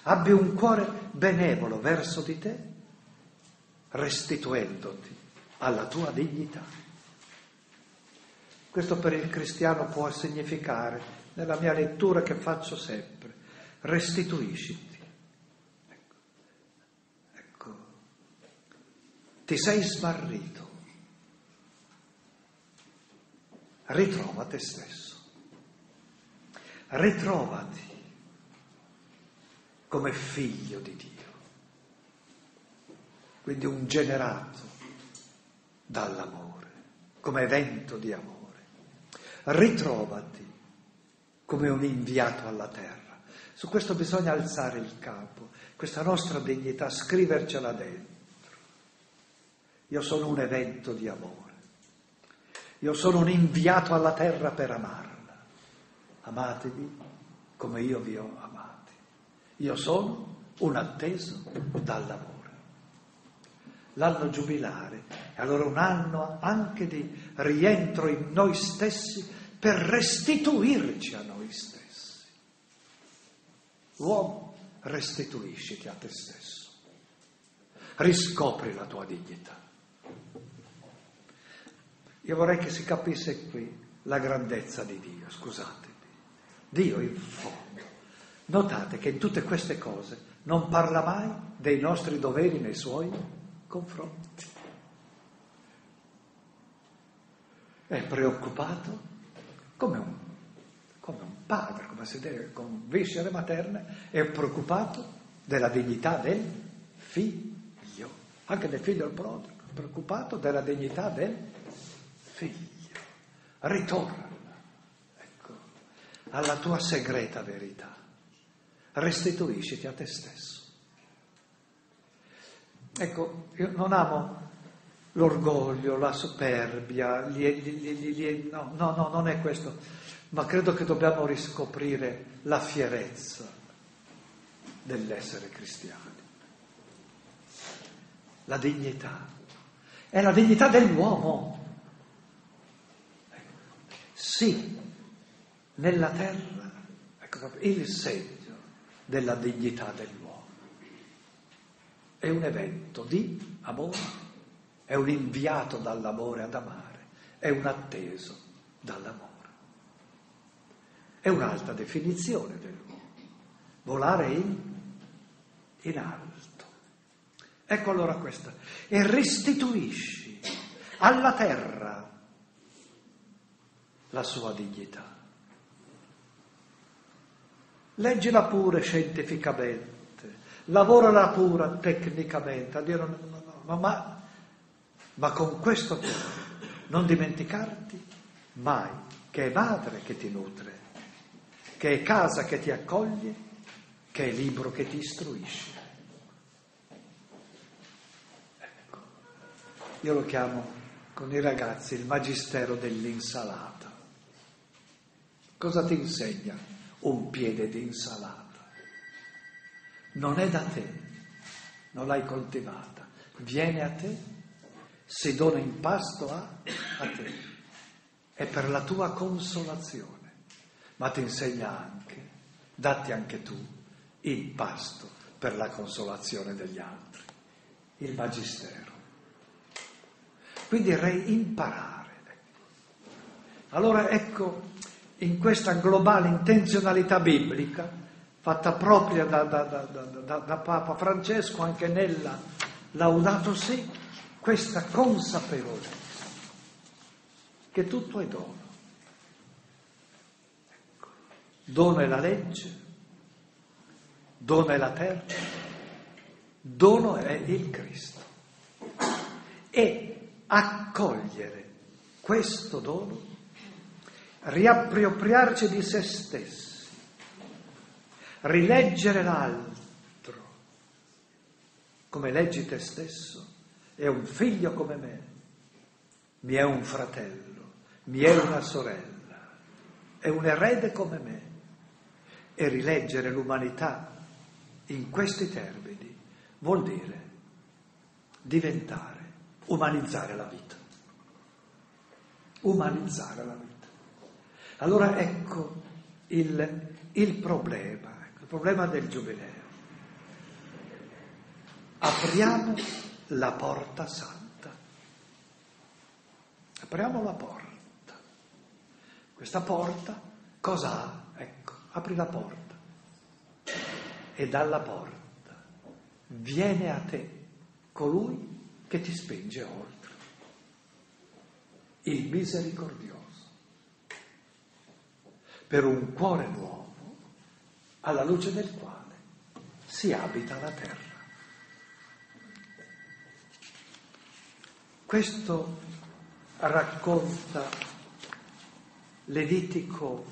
abbi un cuore benevolo verso di te, restituendoti alla tua dignità. Questo per il cristiano può significare, nella mia lettura che faccio sempre, restituisciti. Ecco. Ti sei smarrito. Ritrova te stesso, ritrovati come figlio di Dio, quindi un generato dall'amore, come evento di amore, ritrovati come un inviato alla terra. Su questo bisogna alzare il capo, questa nostra dignità, scrivercela dentro. Io sono un evento di amore. Io sono un inviato alla terra per amarla. Amatevi come io vi ho amati. Io sono un atteso dall'amore. L'anno giubilare è allora un anno anche di rientro in noi stessi per restituirci a noi stessi. Uomo, restituisciti a te stesso. Riscopri la tua dignità. Io vorrei che si capisse qui la grandezza di Dio, scusatemi. Dio in fondo. Notate che in tutte queste cose non parla mai dei nostri doveri nei suoi confronti. È preoccupato come un padre, come si deve, con viscere materne, è preoccupato della dignità del figlio, anche del figlio prodigo, preoccupato della dignità del figlio. Ritorna, ecco, alla tua segreta verità, restituisciti a te stesso. Ecco, io non amo l'orgoglio, la superbia, no, non è questo, ma credo che dobbiamo riscoprire la fierezza dell'essere cristiani, la dignità, è la dignità dell'uomo. Sì, nella terra, ecco proprio il segno della dignità dell'uomo. È un evento di amore, è un inviato dall'amore ad amare, è un atteso dall'amore. È un'alta definizione dell'uomo, volare in alto. Ecco allora questa, e restituisci alla terra la sua dignità. Leggila pure scientificamente, lavorala pure tecnicamente, a dire no, ma con questo cuore non dimenticarti mai che è madre che ti nutre, che è casa che ti accoglie, che è libro che ti istruisce. Ecco, io lo chiamo con i ragazzi il magistero dell'insalata. Cosa ti insegna un piede di insalata? Non è da te, non l'hai coltivata, viene a te, si dona in pasto a te, è per la tua consolazione, ma ti insegna anche, datti anche tu il pasto per la consolazione degli altri, il magistero. Quindi reimparare. Allora ecco, in questa globale intenzionalità biblica, fatta propria da Papa Francesco anche nella Laudato Si, questa consapevolezza che tutto è dono. Ecco, dono è la legge, dono è la terra, dono è il Cristo. E accogliere questo dono, riappropriarci di se stessi, rileggere l'altro come leggi te stesso, è un figlio come me, mi è un fratello, mi è una sorella, è un erede come me, e rileggere l'umanità in questi termini vuol dire diventare, umanizzare la vita, umanizzare la vita. Allora ecco il problema del Giubileo. Apriamo la porta santa. Apriamo la porta. Questa porta cosa ha? Ecco, apri la porta. E dalla porta viene a te colui che ti spinge oltre. Il misericordioso. Per un cuore nuovo, alla luce del quale si abita la terra. Questo racconta Levitico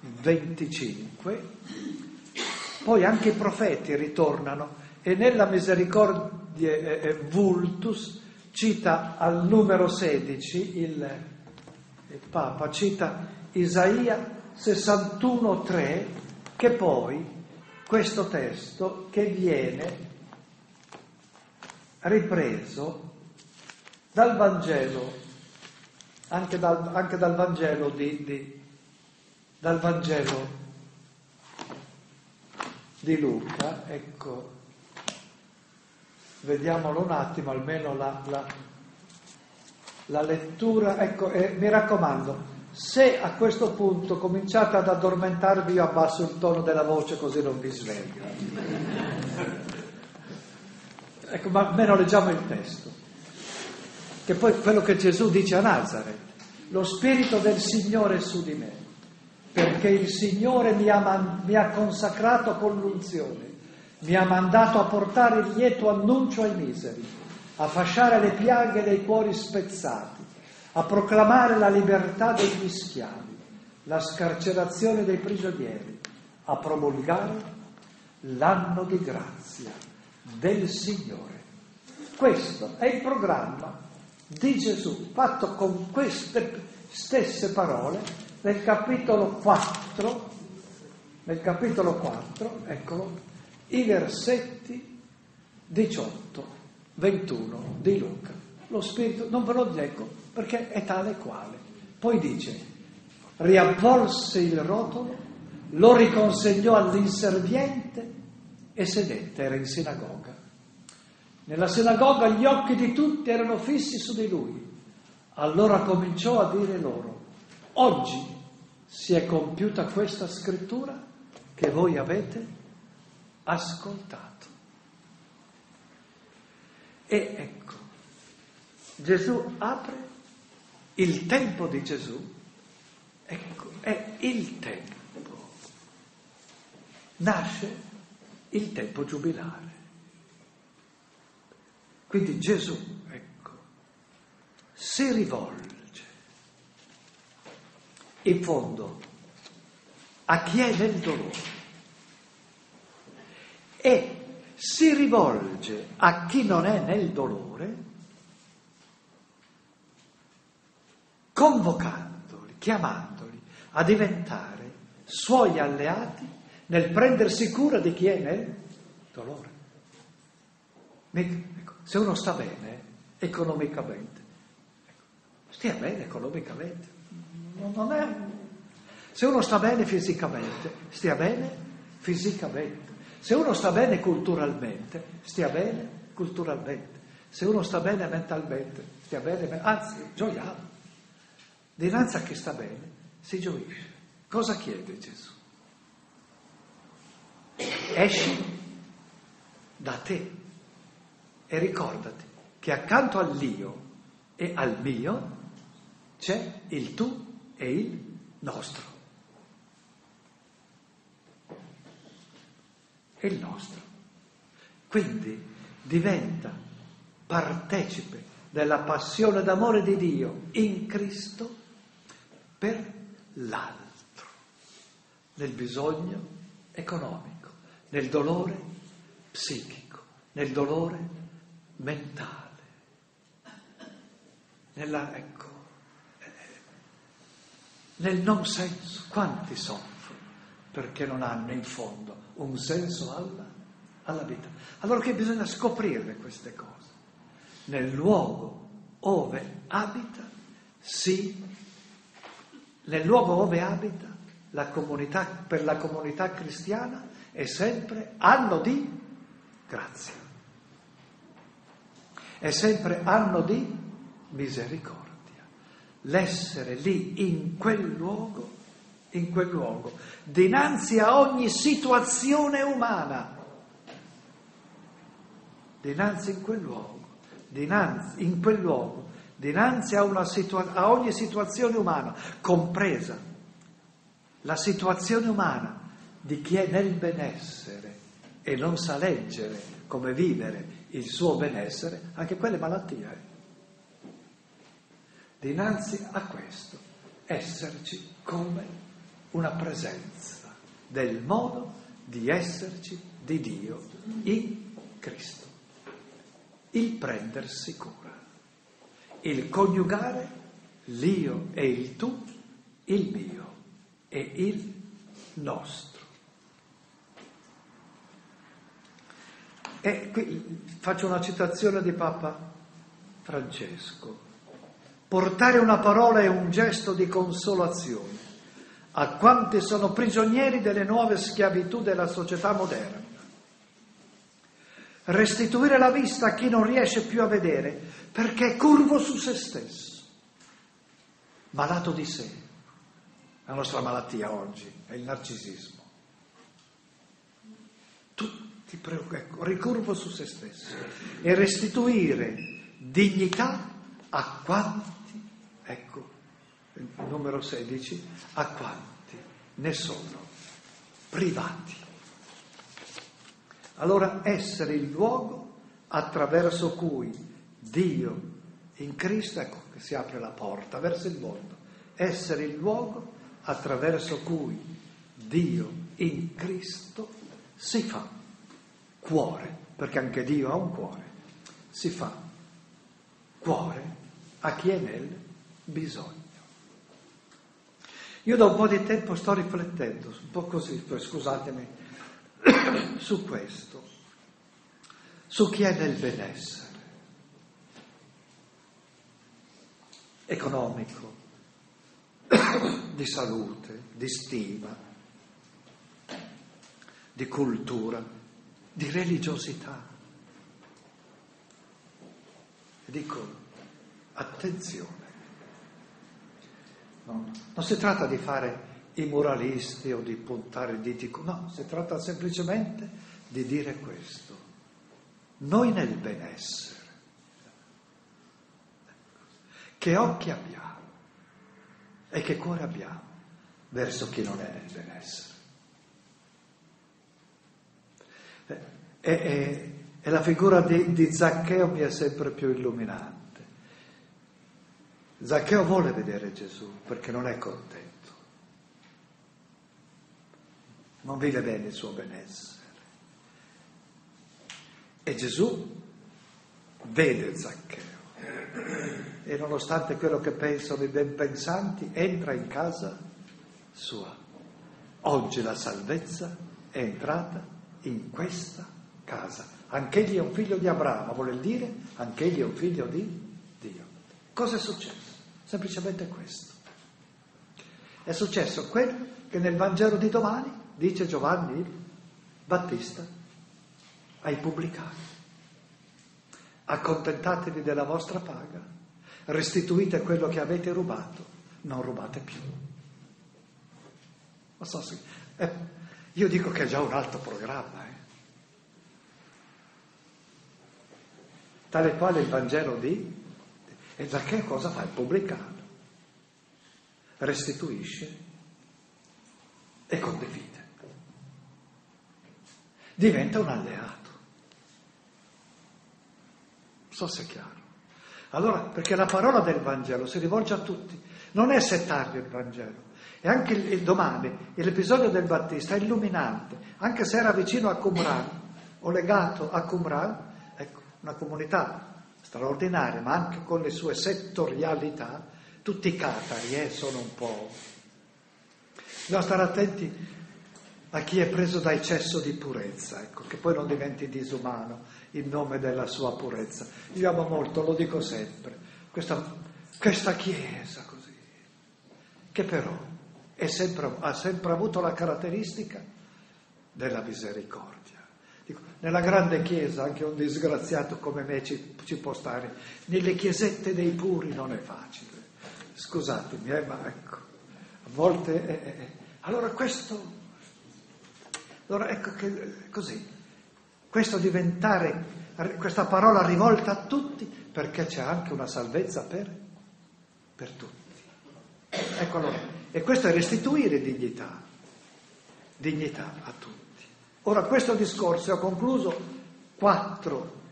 25, poi anche i profeti ritornano, e nella Misericordiae Vultus cita al numero 16, il Papa cita Isaia 61,3, che poi questo testo che viene ripreso dal Vangelo, anche dal Vangelo dal Vangelo di Luca, ecco, vediamolo un attimo, almeno la lettura, ecco, mi raccomando. Se a questo punto cominciate ad addormentarvi, io abbasso il tono della voce così non vi sveglio. Ecco, ma almeno leggiamo il testo. Che poi quello che Gesù dice a Nazareth: lo Spirito del Signore è su di me, perché il Signore mi ha consacrato con l'unzione, mi ha mandato a portare il lieto annuncio ai miseri, a fasciare le piaghe dei cuori spezzati, a proclamare la libertà degli schiavi, la scarcerazione dei prigionieri, a promulgare l'anno di grazia del Signore. Questo è il programma di Gesù, fatto con queste stesse parole nel capitolo 4, eccolo, i versetti 18-21 di Luca. Lo Spirito, non ve lo dico, perché è tale quale. Poi dice: riavvolse il rotolo, lo riconsegnò all'inserviente e sedette. Era in sinagoga. Nella sinagoga gli occhi di tutti erano fissi su di lui. Allora cominciò a dire loro: oggi si è compiuta questa scrittura che voi avete ascoltato. E ecco, Gesù apre. Il tempo di Gesù, ecco, è il tempo. Nasce il tempo giubilare. Quindi Gesù, ecco, si rivolge in fondo a chi è nel dolore e si rivolge a chi non è nel dolore, convocandoli, chiamandoli a diventare suoi alleati nel prendersi cura di chi è nel dolore. Se uno sta bene economicamente, stia bene economicamente, non è Se uno sta bene fisicamente, stia bene fisicamente. Se uno sta bene culturalmente, stia bene culturalmente. Se uno sta bene mentalmente, stia bene, anzi, gioiamo. Dinanzi a chi sta bene, si gioisce. Cosa chiede Gesù? Esci da te e ricordati che accanto all'io e al mio c'è il tu e il nostro. E il nostro. Quindi diventa partecipe della passione d'amore di Dio in Cristo per l'altro, nel bisogno economico, nel dolore psichico, nel dolore mentale. Nel non senso, quanti soffrono perché non hanno in fondo un senso alla vita. Allora che bisogna scoprire queste cose. Nel luogo ove abita, la comunità, per la comunità cristiana è sempre anno di grazia, è sempre anno di misericordia. L'essere lì, in quel luogo, dinanzi a ogni situazione umana, dinanzi in quel luogo, dinanzi a ogni situazione umana, compresa la situazione umana di chi è nel benessere e non sa leggere come vivere il suo benessere, anche quelle malattie. Dinanzi a questo, esserci come una presenza del modo di esserci di Dio in Cristo. Il prendersi cura, il coniugare l'io e il tu, il mio e il nostro. E qui faccio una citazione di Papa Francesco. Portare una parola è un gesto di consolazione a quanti sono prigionieri delle nuove schiavitù della società moderna. Restituire la vista a chi non riesce più a vedere perché è curvo su se stesso, malato di sé. La nostra malattia oggi è il narcisismo. Tutti ricurvo su se stesso. E restituire dignità a quanti, ecco, il numero 16, a quanti ne sono privati. Allora essere il luogo attraverso cui Dio in Cristo, ecco che si apre la porta verso il mondo, essere il luogo attraverso cui Dio in Cristo si fa cuore, perché anche Dio ha un cuore, si fa cuore a chi è nel bisogno. Io da un po' di tempo sto riflettendo, un po' così, scusatemi, su questo, su chi è nel benessere economico, di salute, di stima, di cultura, di religiosità. Dico, attenzione, non si tratta di fare i moralisti o di puntare il dito, no, si tratta semplicemente di dire questo. Noi nel benessere, che occhi abbiamo e che cuore abbiamo verso chi non è nel benessere? E la figura di Zaccheo mi è sempre più illuminante. Zaccheo vuole vedere Gesù perché non è contento. Non vive bene il suo benessere. E Gesù vede Zaccheo. E nonostante quello che pensano i ben pensanti, entra in casa sua. Oggi la salvezza è entrata in questa casa. Anch'egli è un figlio di Abramo, vuol dire anch'egli è un figlio di Dio. Cosa è successo? Semplicemente questo. È successo quello che nel Vangelo di domani dice Giovanni il Battista ai pubblicani: accontentatevi della vostra paga, restituite quello che avete rubato, non rubate più. Non so se, io dico che è già un alto programma. Tale quale il Vangelo di... E Zaccheo cosa fa? Il pubblicano restituisce e condivide. Diventa un alleato. Non so se è chiaro. Allora, perché la parola del Vangelo si rivolge a tutti. Non è settario il Vangelo. E anche il domani, l'episodio del Battista è illuminante. Anche se era vicino a Qumran, o legato a Qumran, ecco, una comunità straordinaria, ma anche con le sue settorialità, tutti i catari sono un po'... Dobbiamo stare attenti a chi è preso da eccesso di purezza, ecco, che poi non diventi disumano in nome della sua purezza. Io amo molto, lo dico sempre, questa Chiesa così, che però ha sempre avuto la caratteristica della misericordia. Dico, nella grande Chiesa anche un disgraziato come me ci può stare, nelle chiesette dei puri non è facile. Scusatemi, ma ecco, a volte... Allora questo... Allora ecco che così, questo diventare, questa parola rivolta a tutti, perché c'è anche una salvezza per tutti. Ecco allora, e questo è restituire dignità a tutti. Ora questo discorso, ho concluso, 4,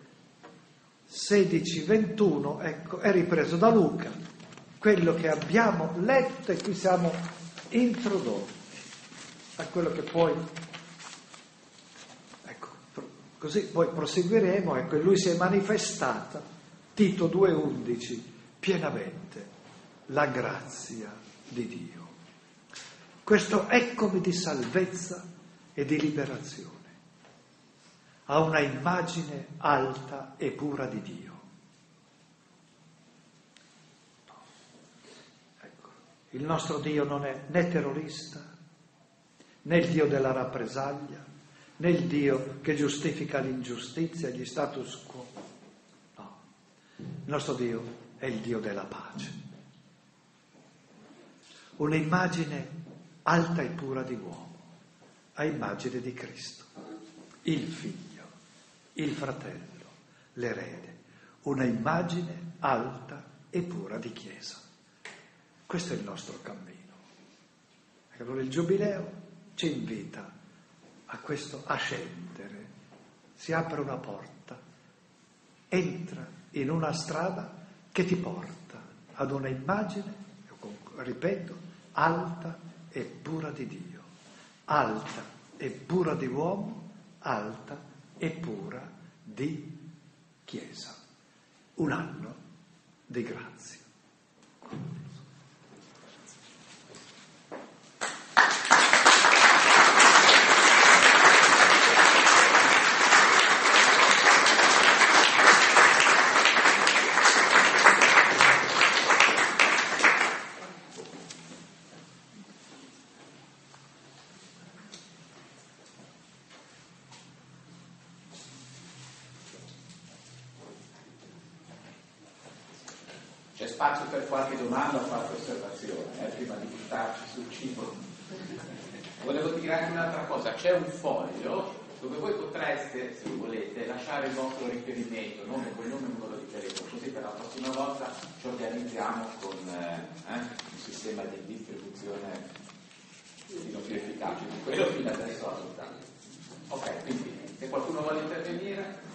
16, 21, ecco, è ripreso da Luca, quello che abbiamo letto e qui siamo introdotti a quello che poi, ecco, così poi proseguiremo, ecco, e lui si è manifestata, Tito 2,11, pienamente la grazia di Dio. Questo eccomi di salvezza e di liberazione ha una immagine alta e pura di Dio. Il nostro Dio non è né terrorista, né il Dio della rappresaglia, né il Dio che giustifica l'ingiustizia e gli status quo. No, il nostro Dio è il Dio della pace. Un'immagine alta e pura di uomo, a immagine di Cristo, il figlio, il fratello, l'erede, una immagine alta e pura di Chiesa. Questo è il nostro cammino. Allora il Giubileo ci invita a questo, a scendere. Si apre una porta, entra in una strada che ti porta ad una immagine, ripeto, alta e pura di Dio, alta e pura di uomo, alta e pura di Chiesa. Un anno di grazia. C'è spazio per qualche domanda o qualche osservazione, prima di buttarci sul cibo. Volevo dire anche un'altra cosa, c'è un foglio dove voi potreste, se volete, lasciare il vostro riferimento, nome, cognome, numero di telefono, così per la prossima volta ci organizziamo con un sistema di distribuzione più efficace di quello fino adesso adottato. Ok, quindi se qualcuno vuole intervenire...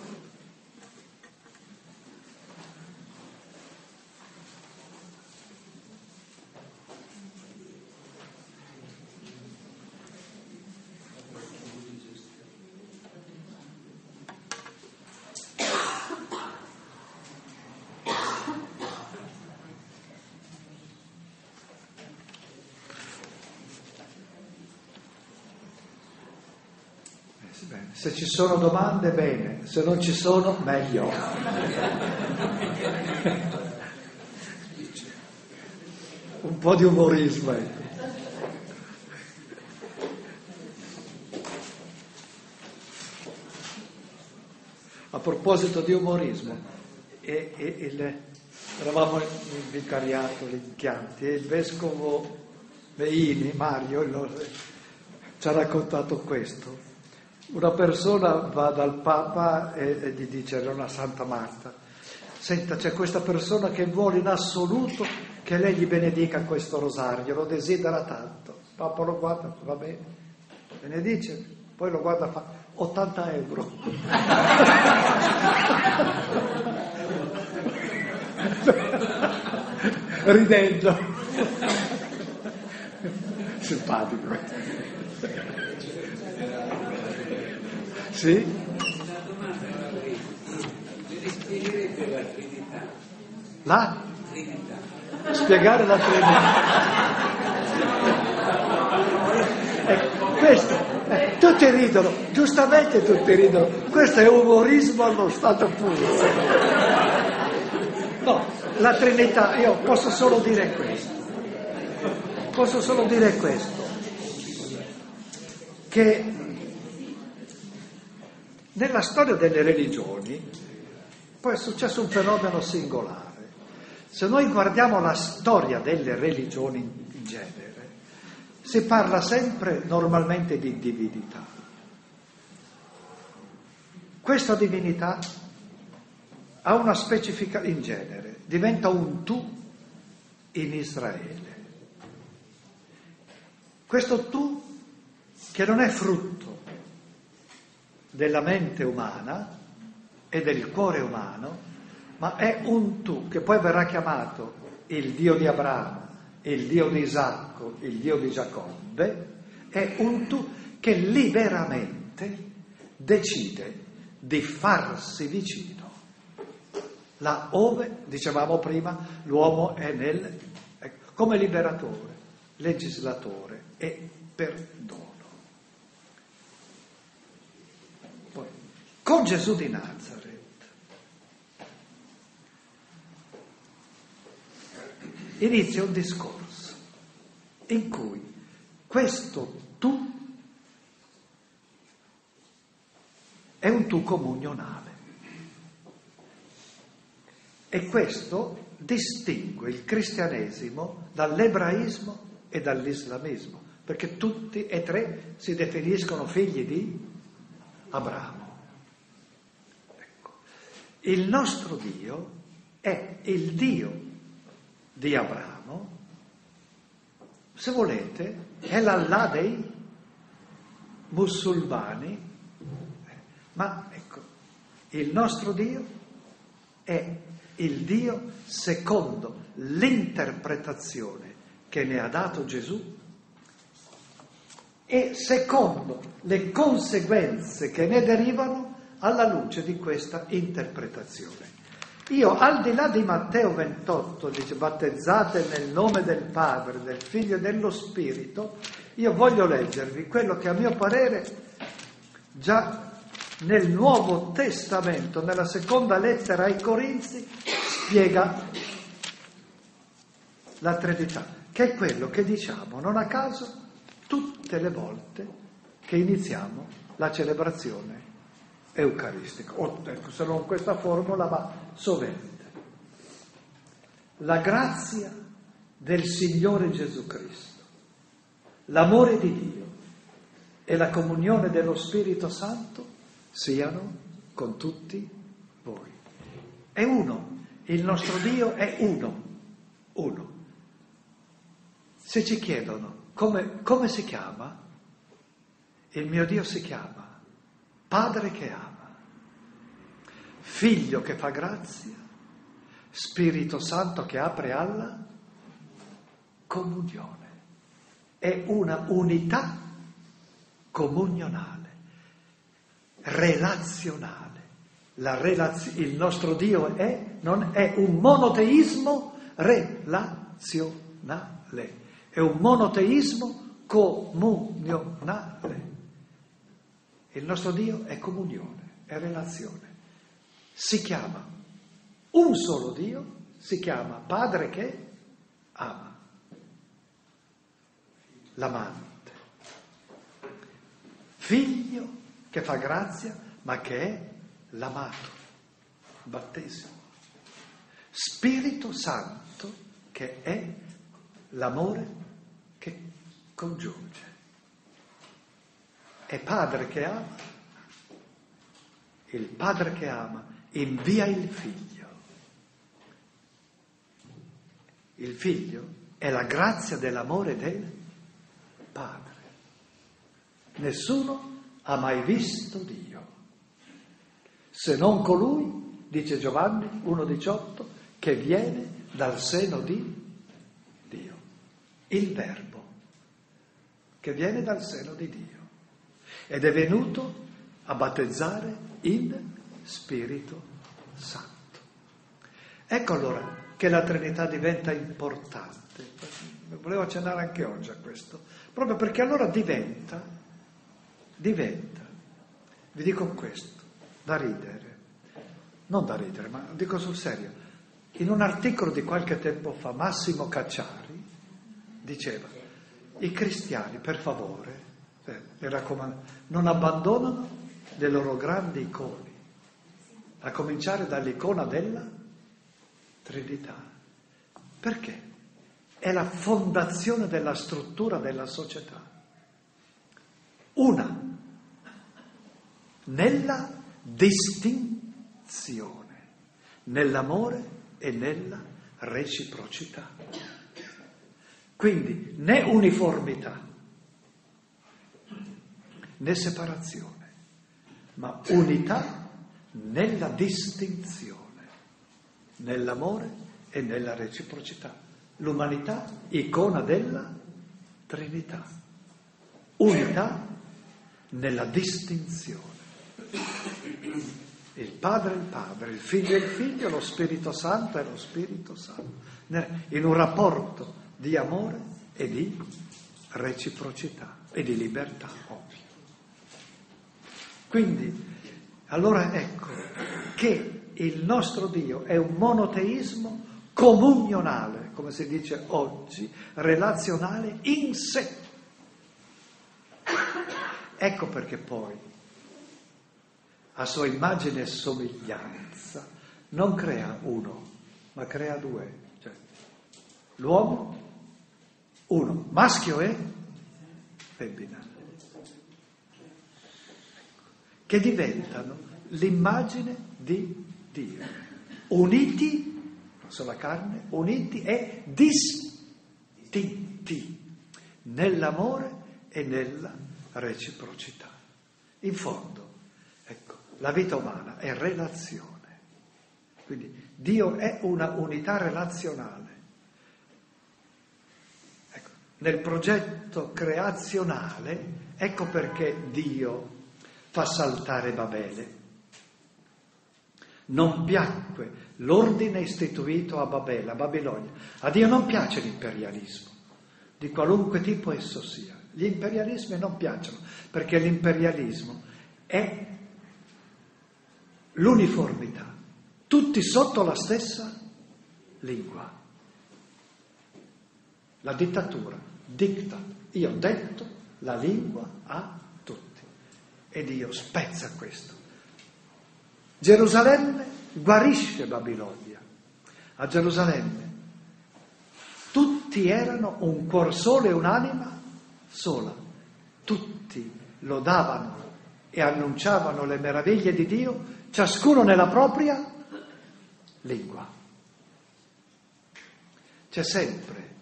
Se ci sono domande, bene, se non ci sono, meglio. Un po' di umorismo, ecco. proposito di umorismo, eravamo in vicariato lì in Chianti e il vescovo Veini, Mario, ci ha raccontato questo. Una persona va dal Papa e gli dice, era una Santa Marta, senta, c'è questa persona che vuole in assoluto che lei gli benedica questo rosario, lo desidera tanto. Il Papa lo guarda, va bene, benedice, poi lo guarda e fa 80 euro. Ridendo. Simpatico. Sì? Una domanda, per la Trinità. La? Trinità. Spiegare la Trinità. Questo. Tutti ridono, giustamente tutti ridono. Questo è umorismo allo stato puro. No, la Trinità, io posso solo dire questo. Posso solo dire questo. Che nella storia delle religioni poi è successo un fenomeno singolare. Se noi guardiamo la storia delle religioni in genere, si parla sempre normalmente di divinità. Questa divinità ha una specifica in genere, diventa un tu in Israele. Questo tu che non è frutto della mente umana e del cuore umano, ma è un tu che poi verrà chiamato il Dio di Abramo, il Dio di Isacco, il Dio di Giacobbe, è un tu che liberamente decide di farsi vicino. Là ove, dicevamo prima, l'uomo è nel, come liberatore, legislatore e perdono. Poi, con Gesù di Nazaret, inizia un discorso in cui questo tu è un tu comunionale e questo distingue il cristianesimo dall'ebraismo e dall'islamismo, perché tutti e tre si definiscono figli di Abramo. Ecco. Il nostro Dio è il Dio di Abramo, se volete, è l'Allah dei musulmani, ma ecco, il nostro Dio è il Dio secondo l'interpretazione che ne ha dato Gesù e secondo le conseguenze che ne derivano alla luce di questa interpretazione. Io, al di là di Matteo 28, dice, battezzate nel nome del Padre, del Figlio e dello Spirito, io voglio leggervi quello che a mio parere già nel Nuovo Testamento, nella seconda lettera ai Corinzi, spiega la Trinità, che è quello che diciamo non a caso tutte le volte che iniziamo la celebrazione eucaristica, o, se non questa formula, ma sovente. La grazia del Signore Gesù Cristo, l'amore di Dio e la comunione dello Spirito Santo siano con tutti voi. È uno, il nostro Dio è uno, uno. Se ci chiedono come si chiama, il mio Dio si chiama Padre che ama, Figlio che fa grazia, Spirito Santo che apre alla comunione. È una unità comunionale, relazionale. Il nostro Dio non è un monoteismo relazionale, è un monoteismo comunionale. Il nostro Dio è comunione, è relazione. Si chiama un solo Dio, si chiama Padre che ama, l'amante, Figlio che fa grazia, ma che è l'amato, battesimo, Spirito Santo che è l'amore che congiunge. È padre che ama, il padre che ama invia il figlio. Il figlio è la grazia dell'amore del padre. Nessuno ha mai visto Dio, se non colui, dice Giovanni 1,18, che viene dal seno di Dio. Il Verbo, che viene dal seno di Dio. Ed è venuto a battezzare in Spirito Santo. Ecco allora che la Trinità diventa importante. Volevo accennare anche oggi a questo, proprio perché allora diventa, vi dico questo, da ridere, non da ridere, ma dico sul serio. In un articolo di qualche tempo fa Massimo Cacciari diceva: i cristiani, per favore, mi raccomando, non abbandonano le loro grandi icone, a cominciare dall'icona della Trinità. Perché? È la fondazione della struttura della società. Una, nella distinzione, nell'amore e nella reciprocità. Quindi né uniformità, né separazione, ma unità nella distinzione, nell'amore e nella reciprocità. L'umanità, icona della Trinità. Unità nella distinzione. Il Padre è il Padre, il Figlio è il Figlio, lo Spirito Santo è lo Spirito Santo. In un rapporto di amore e di reciprocità e di libertà, ovvio. Quindi, allora ecco che il nostro Dio è un monoteismo comunionale, come si dice oggi, relazionale in sé. Ecco perché poi, a sua immagine e somiglianza, non crea uno, ma crea due. Cioè, l'uomo, uno, maschio e femmina, che diventano l'immagine di Dio, uniti, non solo la carne, uniti e distinti nell'amore e nella reciprocità. In fondo, ecco, la vita umana è relazione. Quindi Dio è una unità relazionale. Ecco, nel progetto creazionale, ecco perché Dio fa saltare Babele. Non piacque l'ordine istituito a Babele, a Babilonia. A Dio non piace l'imperialismo, di qualunque tipo esso sia. Gli imperialismi non piacciono, perché l'imperialismo è l'uniformità, tutti sotto la stessa lingua. La dittatura dicta, io ho detto, la lingua a tutti. E Dio spezza questo. Gerusalemme guarisce Babilonia. A Gerusalemme tutti erano un cuor solo e un'anima sola. Tutti lodavano e annunciavano le meraviglie di Dio, ciascuno nella propria lingua. C'è sempre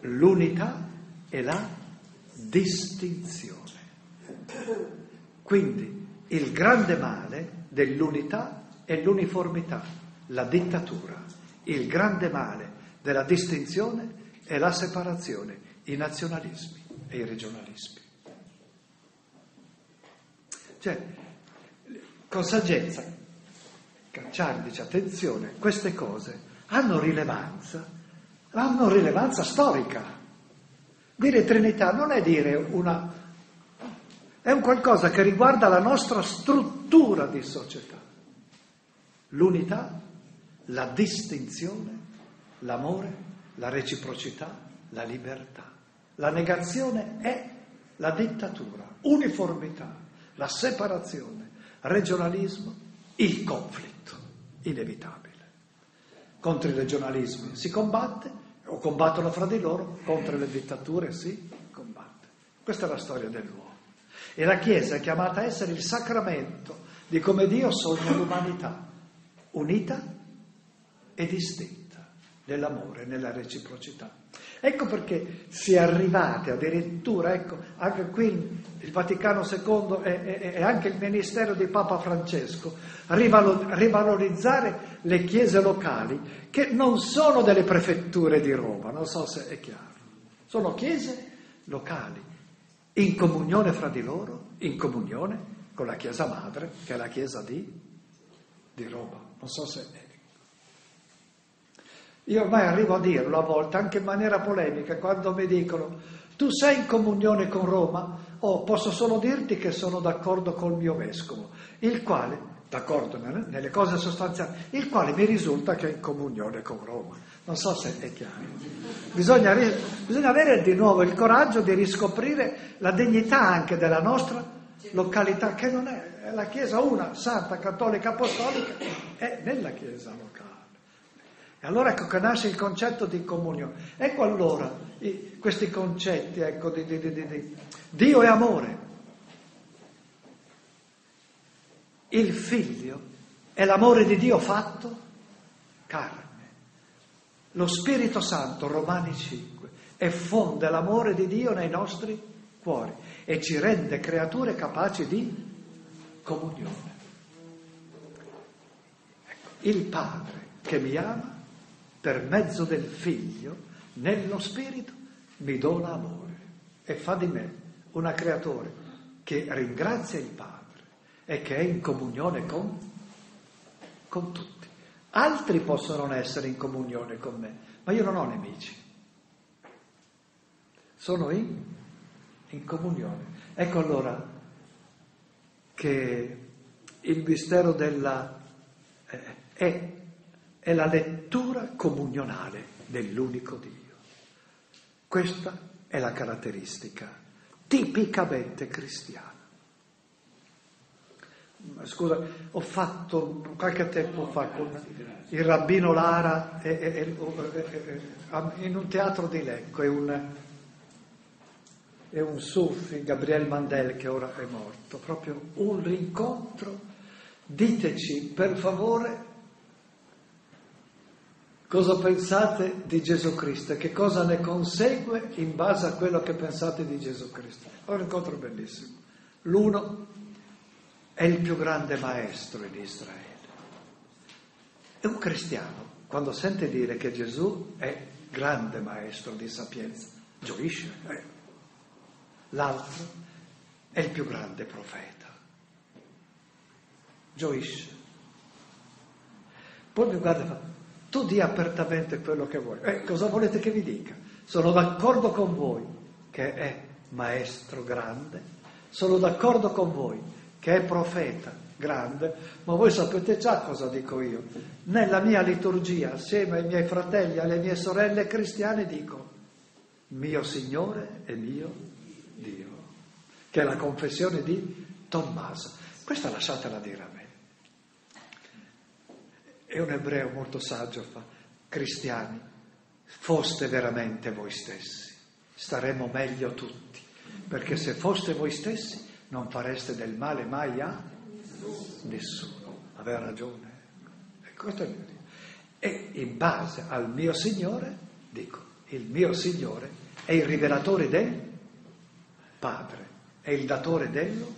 l'unità e la distinzione. Quindi il grande male dell'unità e l'uniformità, la dittatura. Il grande male della distinzione è la separazione, i nazionalismi e i regionalismi. Cioè, con saggezza, Cacciari dice: attenzione, queste cose hanno rilevanza storica. Dire Trinità non è dire una... è un qualcosa che riguarda la nostra struttura di società. L'unità, la distinzione, l'amore, la reciprocità, la libertà. La negazione è la dittatura, uniformità, la separazione, regionalismo, il conflitto inevitabile. Contro il regionalismo si combatte, o combattono fra di loro, contro le dittature si combatte. Questa è la storia dell'uomo. E la Chiesa è chiamata a essere il sacramento di come Dio sogna l'umanità, unita e distinta, nell'amore e nella reciprocità. Ecco perché si è arrivati addirittura, ecco, anche qui il Vaticano II e anche il ministero di Papa Francesco, a rivalorizzare le chiese locali, che non sono delle prefetture di Roma, non so se è chiaro, sono chiese locali, in comunione fra di loro, in comunione con la Chiesa Madre, che è la Chiesa di Roma. Non so se... Io ormai arrivo a dirlo a volte, anche in maniera polemica, quando mi dicono tu sei in comunione con Roma? Oh, posso solo dirti che sono d'accordo col mio vescovo, il quale, d'accordo nelle cose sostanziali, il quale mi risulta che è in comunione con Roma. Non so se è chiaro. Bisogna avere di nuovo il coraggio di riscoprire la dignità anche della nostra località, che non è la Chiesa una, santa, cattolica, apostolica, è nella Chiesa locale. E allora ecco che nasce il concetto di comunione. Ecco allora questi concetti, ecco, di Dio è amore, il Figlio è l'amore di Dio fatto carne, lo Spirito Santo, Romani 5, effonde l'amore di Dio nei nostri cuori e ci rende creature capaci di comunione. Ecco, il Padre che mi ama per mezzo del Figlio, nello Spirito, mi dona amore e fa di me una creatura che ringrazia il Padre e che è in comunione con tutti. Altri possono non essere in comunione con me, ma io non ho nemici. Sono in comunione. Ecco allora che il mistero della... è la lettura comunionale dell'unico Dio. Questa è la caratteristica tipicamente cristiana. Scusa, ho fatto qualche tempo fa con il rabbino Lara in un teatro di Lecco e un sufi, Gabriele Mandel, che ora è morto, proprio un rincontro. Diteci per favore cosa pensate di Gesù Cristo e che cosa ne consegue in base a quello che pensate di Gesù Cristo. È un incontro bellissimo. L'uno è il più grande maestro in Israele. E un cristiano, quando sente dire che Gesù è grande maestro di sapienza, gioisce. L'altro è il più grande profeta. Gioisce. Poi mi guarda e fa: tu di apertamente quello che vuoi. Cosa volete che vi dica? Sono d'accordo con voi che è maestro grande, sono d'accordo con voi che è profeta grande, ma voi sapete già cosa dico io. Nella mia liturgia, assieme ai miei fratelli, alle mie sorelle cristiane, dico: mio Signore e mio Dio, che è la confessione di Tommaso. Questa lasciatela dire a me. E un ebreo molto saggio fa: cristiani, foste veramente voi stessi, staremmo meglio tutti, perché se foste voi stessi non fareste del male mai a nessuno. Aveva ragione. E in base al mio Signore, dico, il mio Signore è il rivelatore del Padre, è il datore dello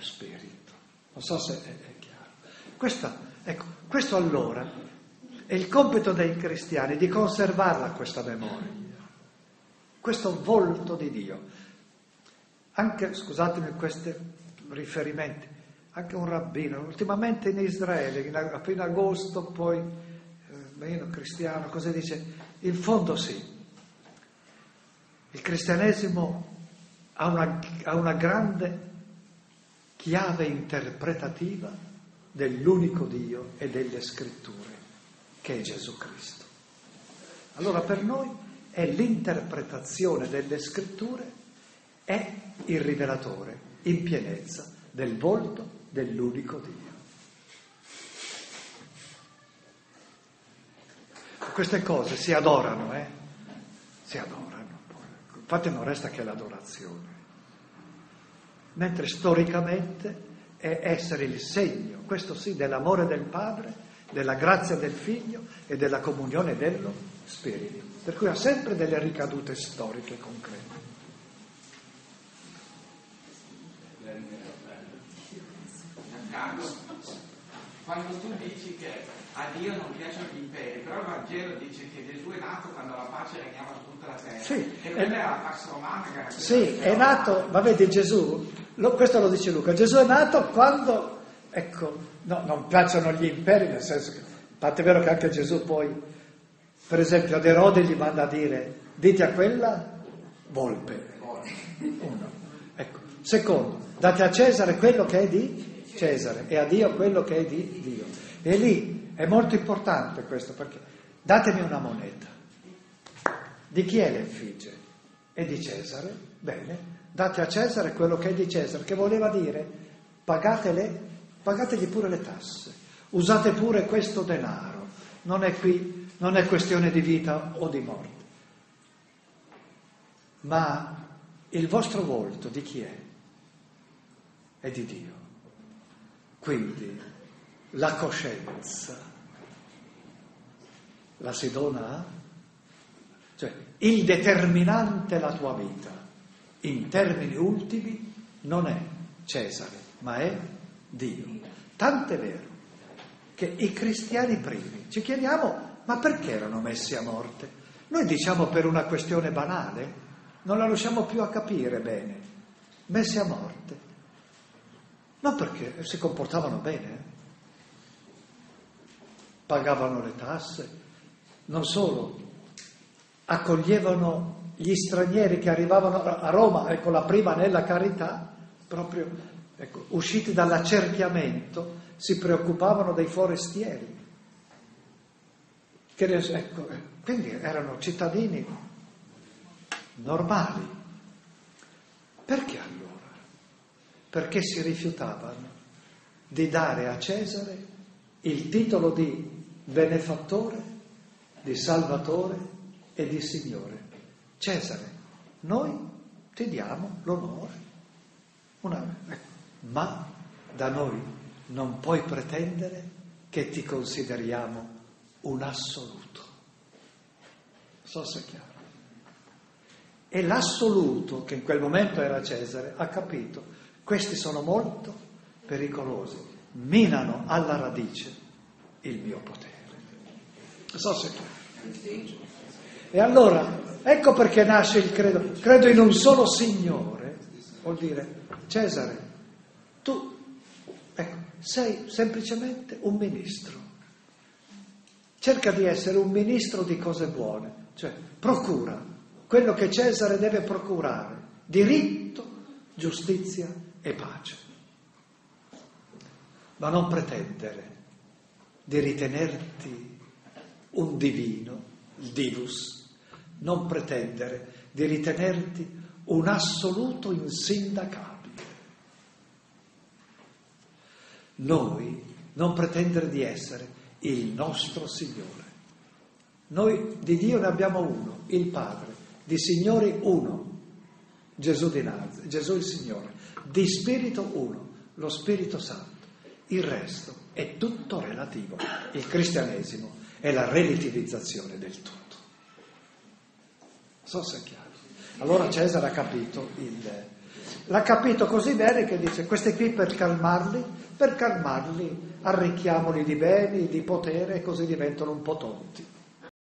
Spirito. Non so se è chiaro. Questo allora è il compito dei cristiani, di conservarla questa memoria, questo volto di Dio. Anche, scusatemi questi riferimenti, anche un rabbino, ultimamente in Israele, a fine agosto, poi meno cristiano, cosa dice? In fondo sì, il cristianesimo ha una grande chiave interpretativa dell'unico Dio e delle scritture, che è Gesù Cristo. Allora per noi è l'interpretazione delle scritture, è il rivelatore in pienezza del volto dell'unico Dio. queste cose si adorano, si adorano, infatti non resta che l'adorazione, mentre storicamente è essere il segno, questo sì, dell'amore del Padre, della grazia del Figlio e della comunione dello Spirito, per cui ha sempre delle ricadute storiche concrete. Quando tu dici che a Dio non piacciono gli imperi, però il Vangelo dice che Gesù è nato quando la pace regnava su tutta la terra, sì, e quella era la pax romana che era, sì, è nato, ma vedi Gesù, questo lo dice Luca, Gesù è nato quando, ecco, no, non piacciono gli imperi, nel senso che, tant'è vero che anche Gesù poi, per esempio, ad Erode gli manda a dire, dite a quella volpe, uno, ecco, secondo, date a Cesare quello che è di Cesare e a Dio quello che è di Dio, e lì è molto importante questo, perché datemi una moneta, di chi è l'effigie? È di Cesare, bene, date a Cesare quello che è di Cesare, che voleva dire pagategli pure le tasse, usate pure questo denaro, non è qui, non è questione di vita o di morte, ma il vostro volto di chi è? È di Dio. Quindi la coscienza la si dona, cioè il determinante della tua vita in termini ultimi non è Cesare, ma è Dio. Tant'è vero che i cristiani primi ci chiediamo, ma perché erano messi a morte? Noi diciamo per una questione banale, non la riusciamo più a capire bene, messi a morte, ma perché si comportavano bene, pagavano le tasse, non solo, accoglievano gli stranieri che arrivavano a Roma, ecco la prima nella carità, proprio ecco, usciti dall'accerchiamento, si preoccupavano dei forestieri. Che, ecco, quindi erano cittadini normali. Perché allora? Perché si rifiutavano di dare a Cesare il titolo di benefattore, di salvatore e di signore. Cesare, noi ti diamo l'onore, ma da noi non puoi pretendere che ti consideriamo un assoluto. So se è chiaro. E l'assoluto, che in quel momento era Cesare, ha capito, questi sono molto pericolosi, minano alla radice il mio potere. So se è chiaro. E allora... Ecco perché nasce il credo. Credo in un solo Signore, vuol dire, Cesare, tu ecco, sei semplicemente un ministro. Cerca di essere un ministro di cose buone, cioè procura quello che Cesare deve procurare, diritto, giustizia e pace. Ma non pretendere di ritenerti un divino, il divus, non pretendere di ritenerti un assoluto insindacabile. Noi non pretendere di essere il nostro Signore. Noi di Dio ne abbiamo uno, il Padre, di Signori uno, Gesù di Nazareth, Gesù il Signore, di Spirito uno, lo Spirito Santo. Il resto è tutto relativo. Il cristianesimo è la relativizzazione del tutto. So se è chiaro. Allora Cesare ha capito l'ha capito così bene che dice, questi qui per calmarli arricchiamoli di beni, di potere, e così diventano un po' tonti.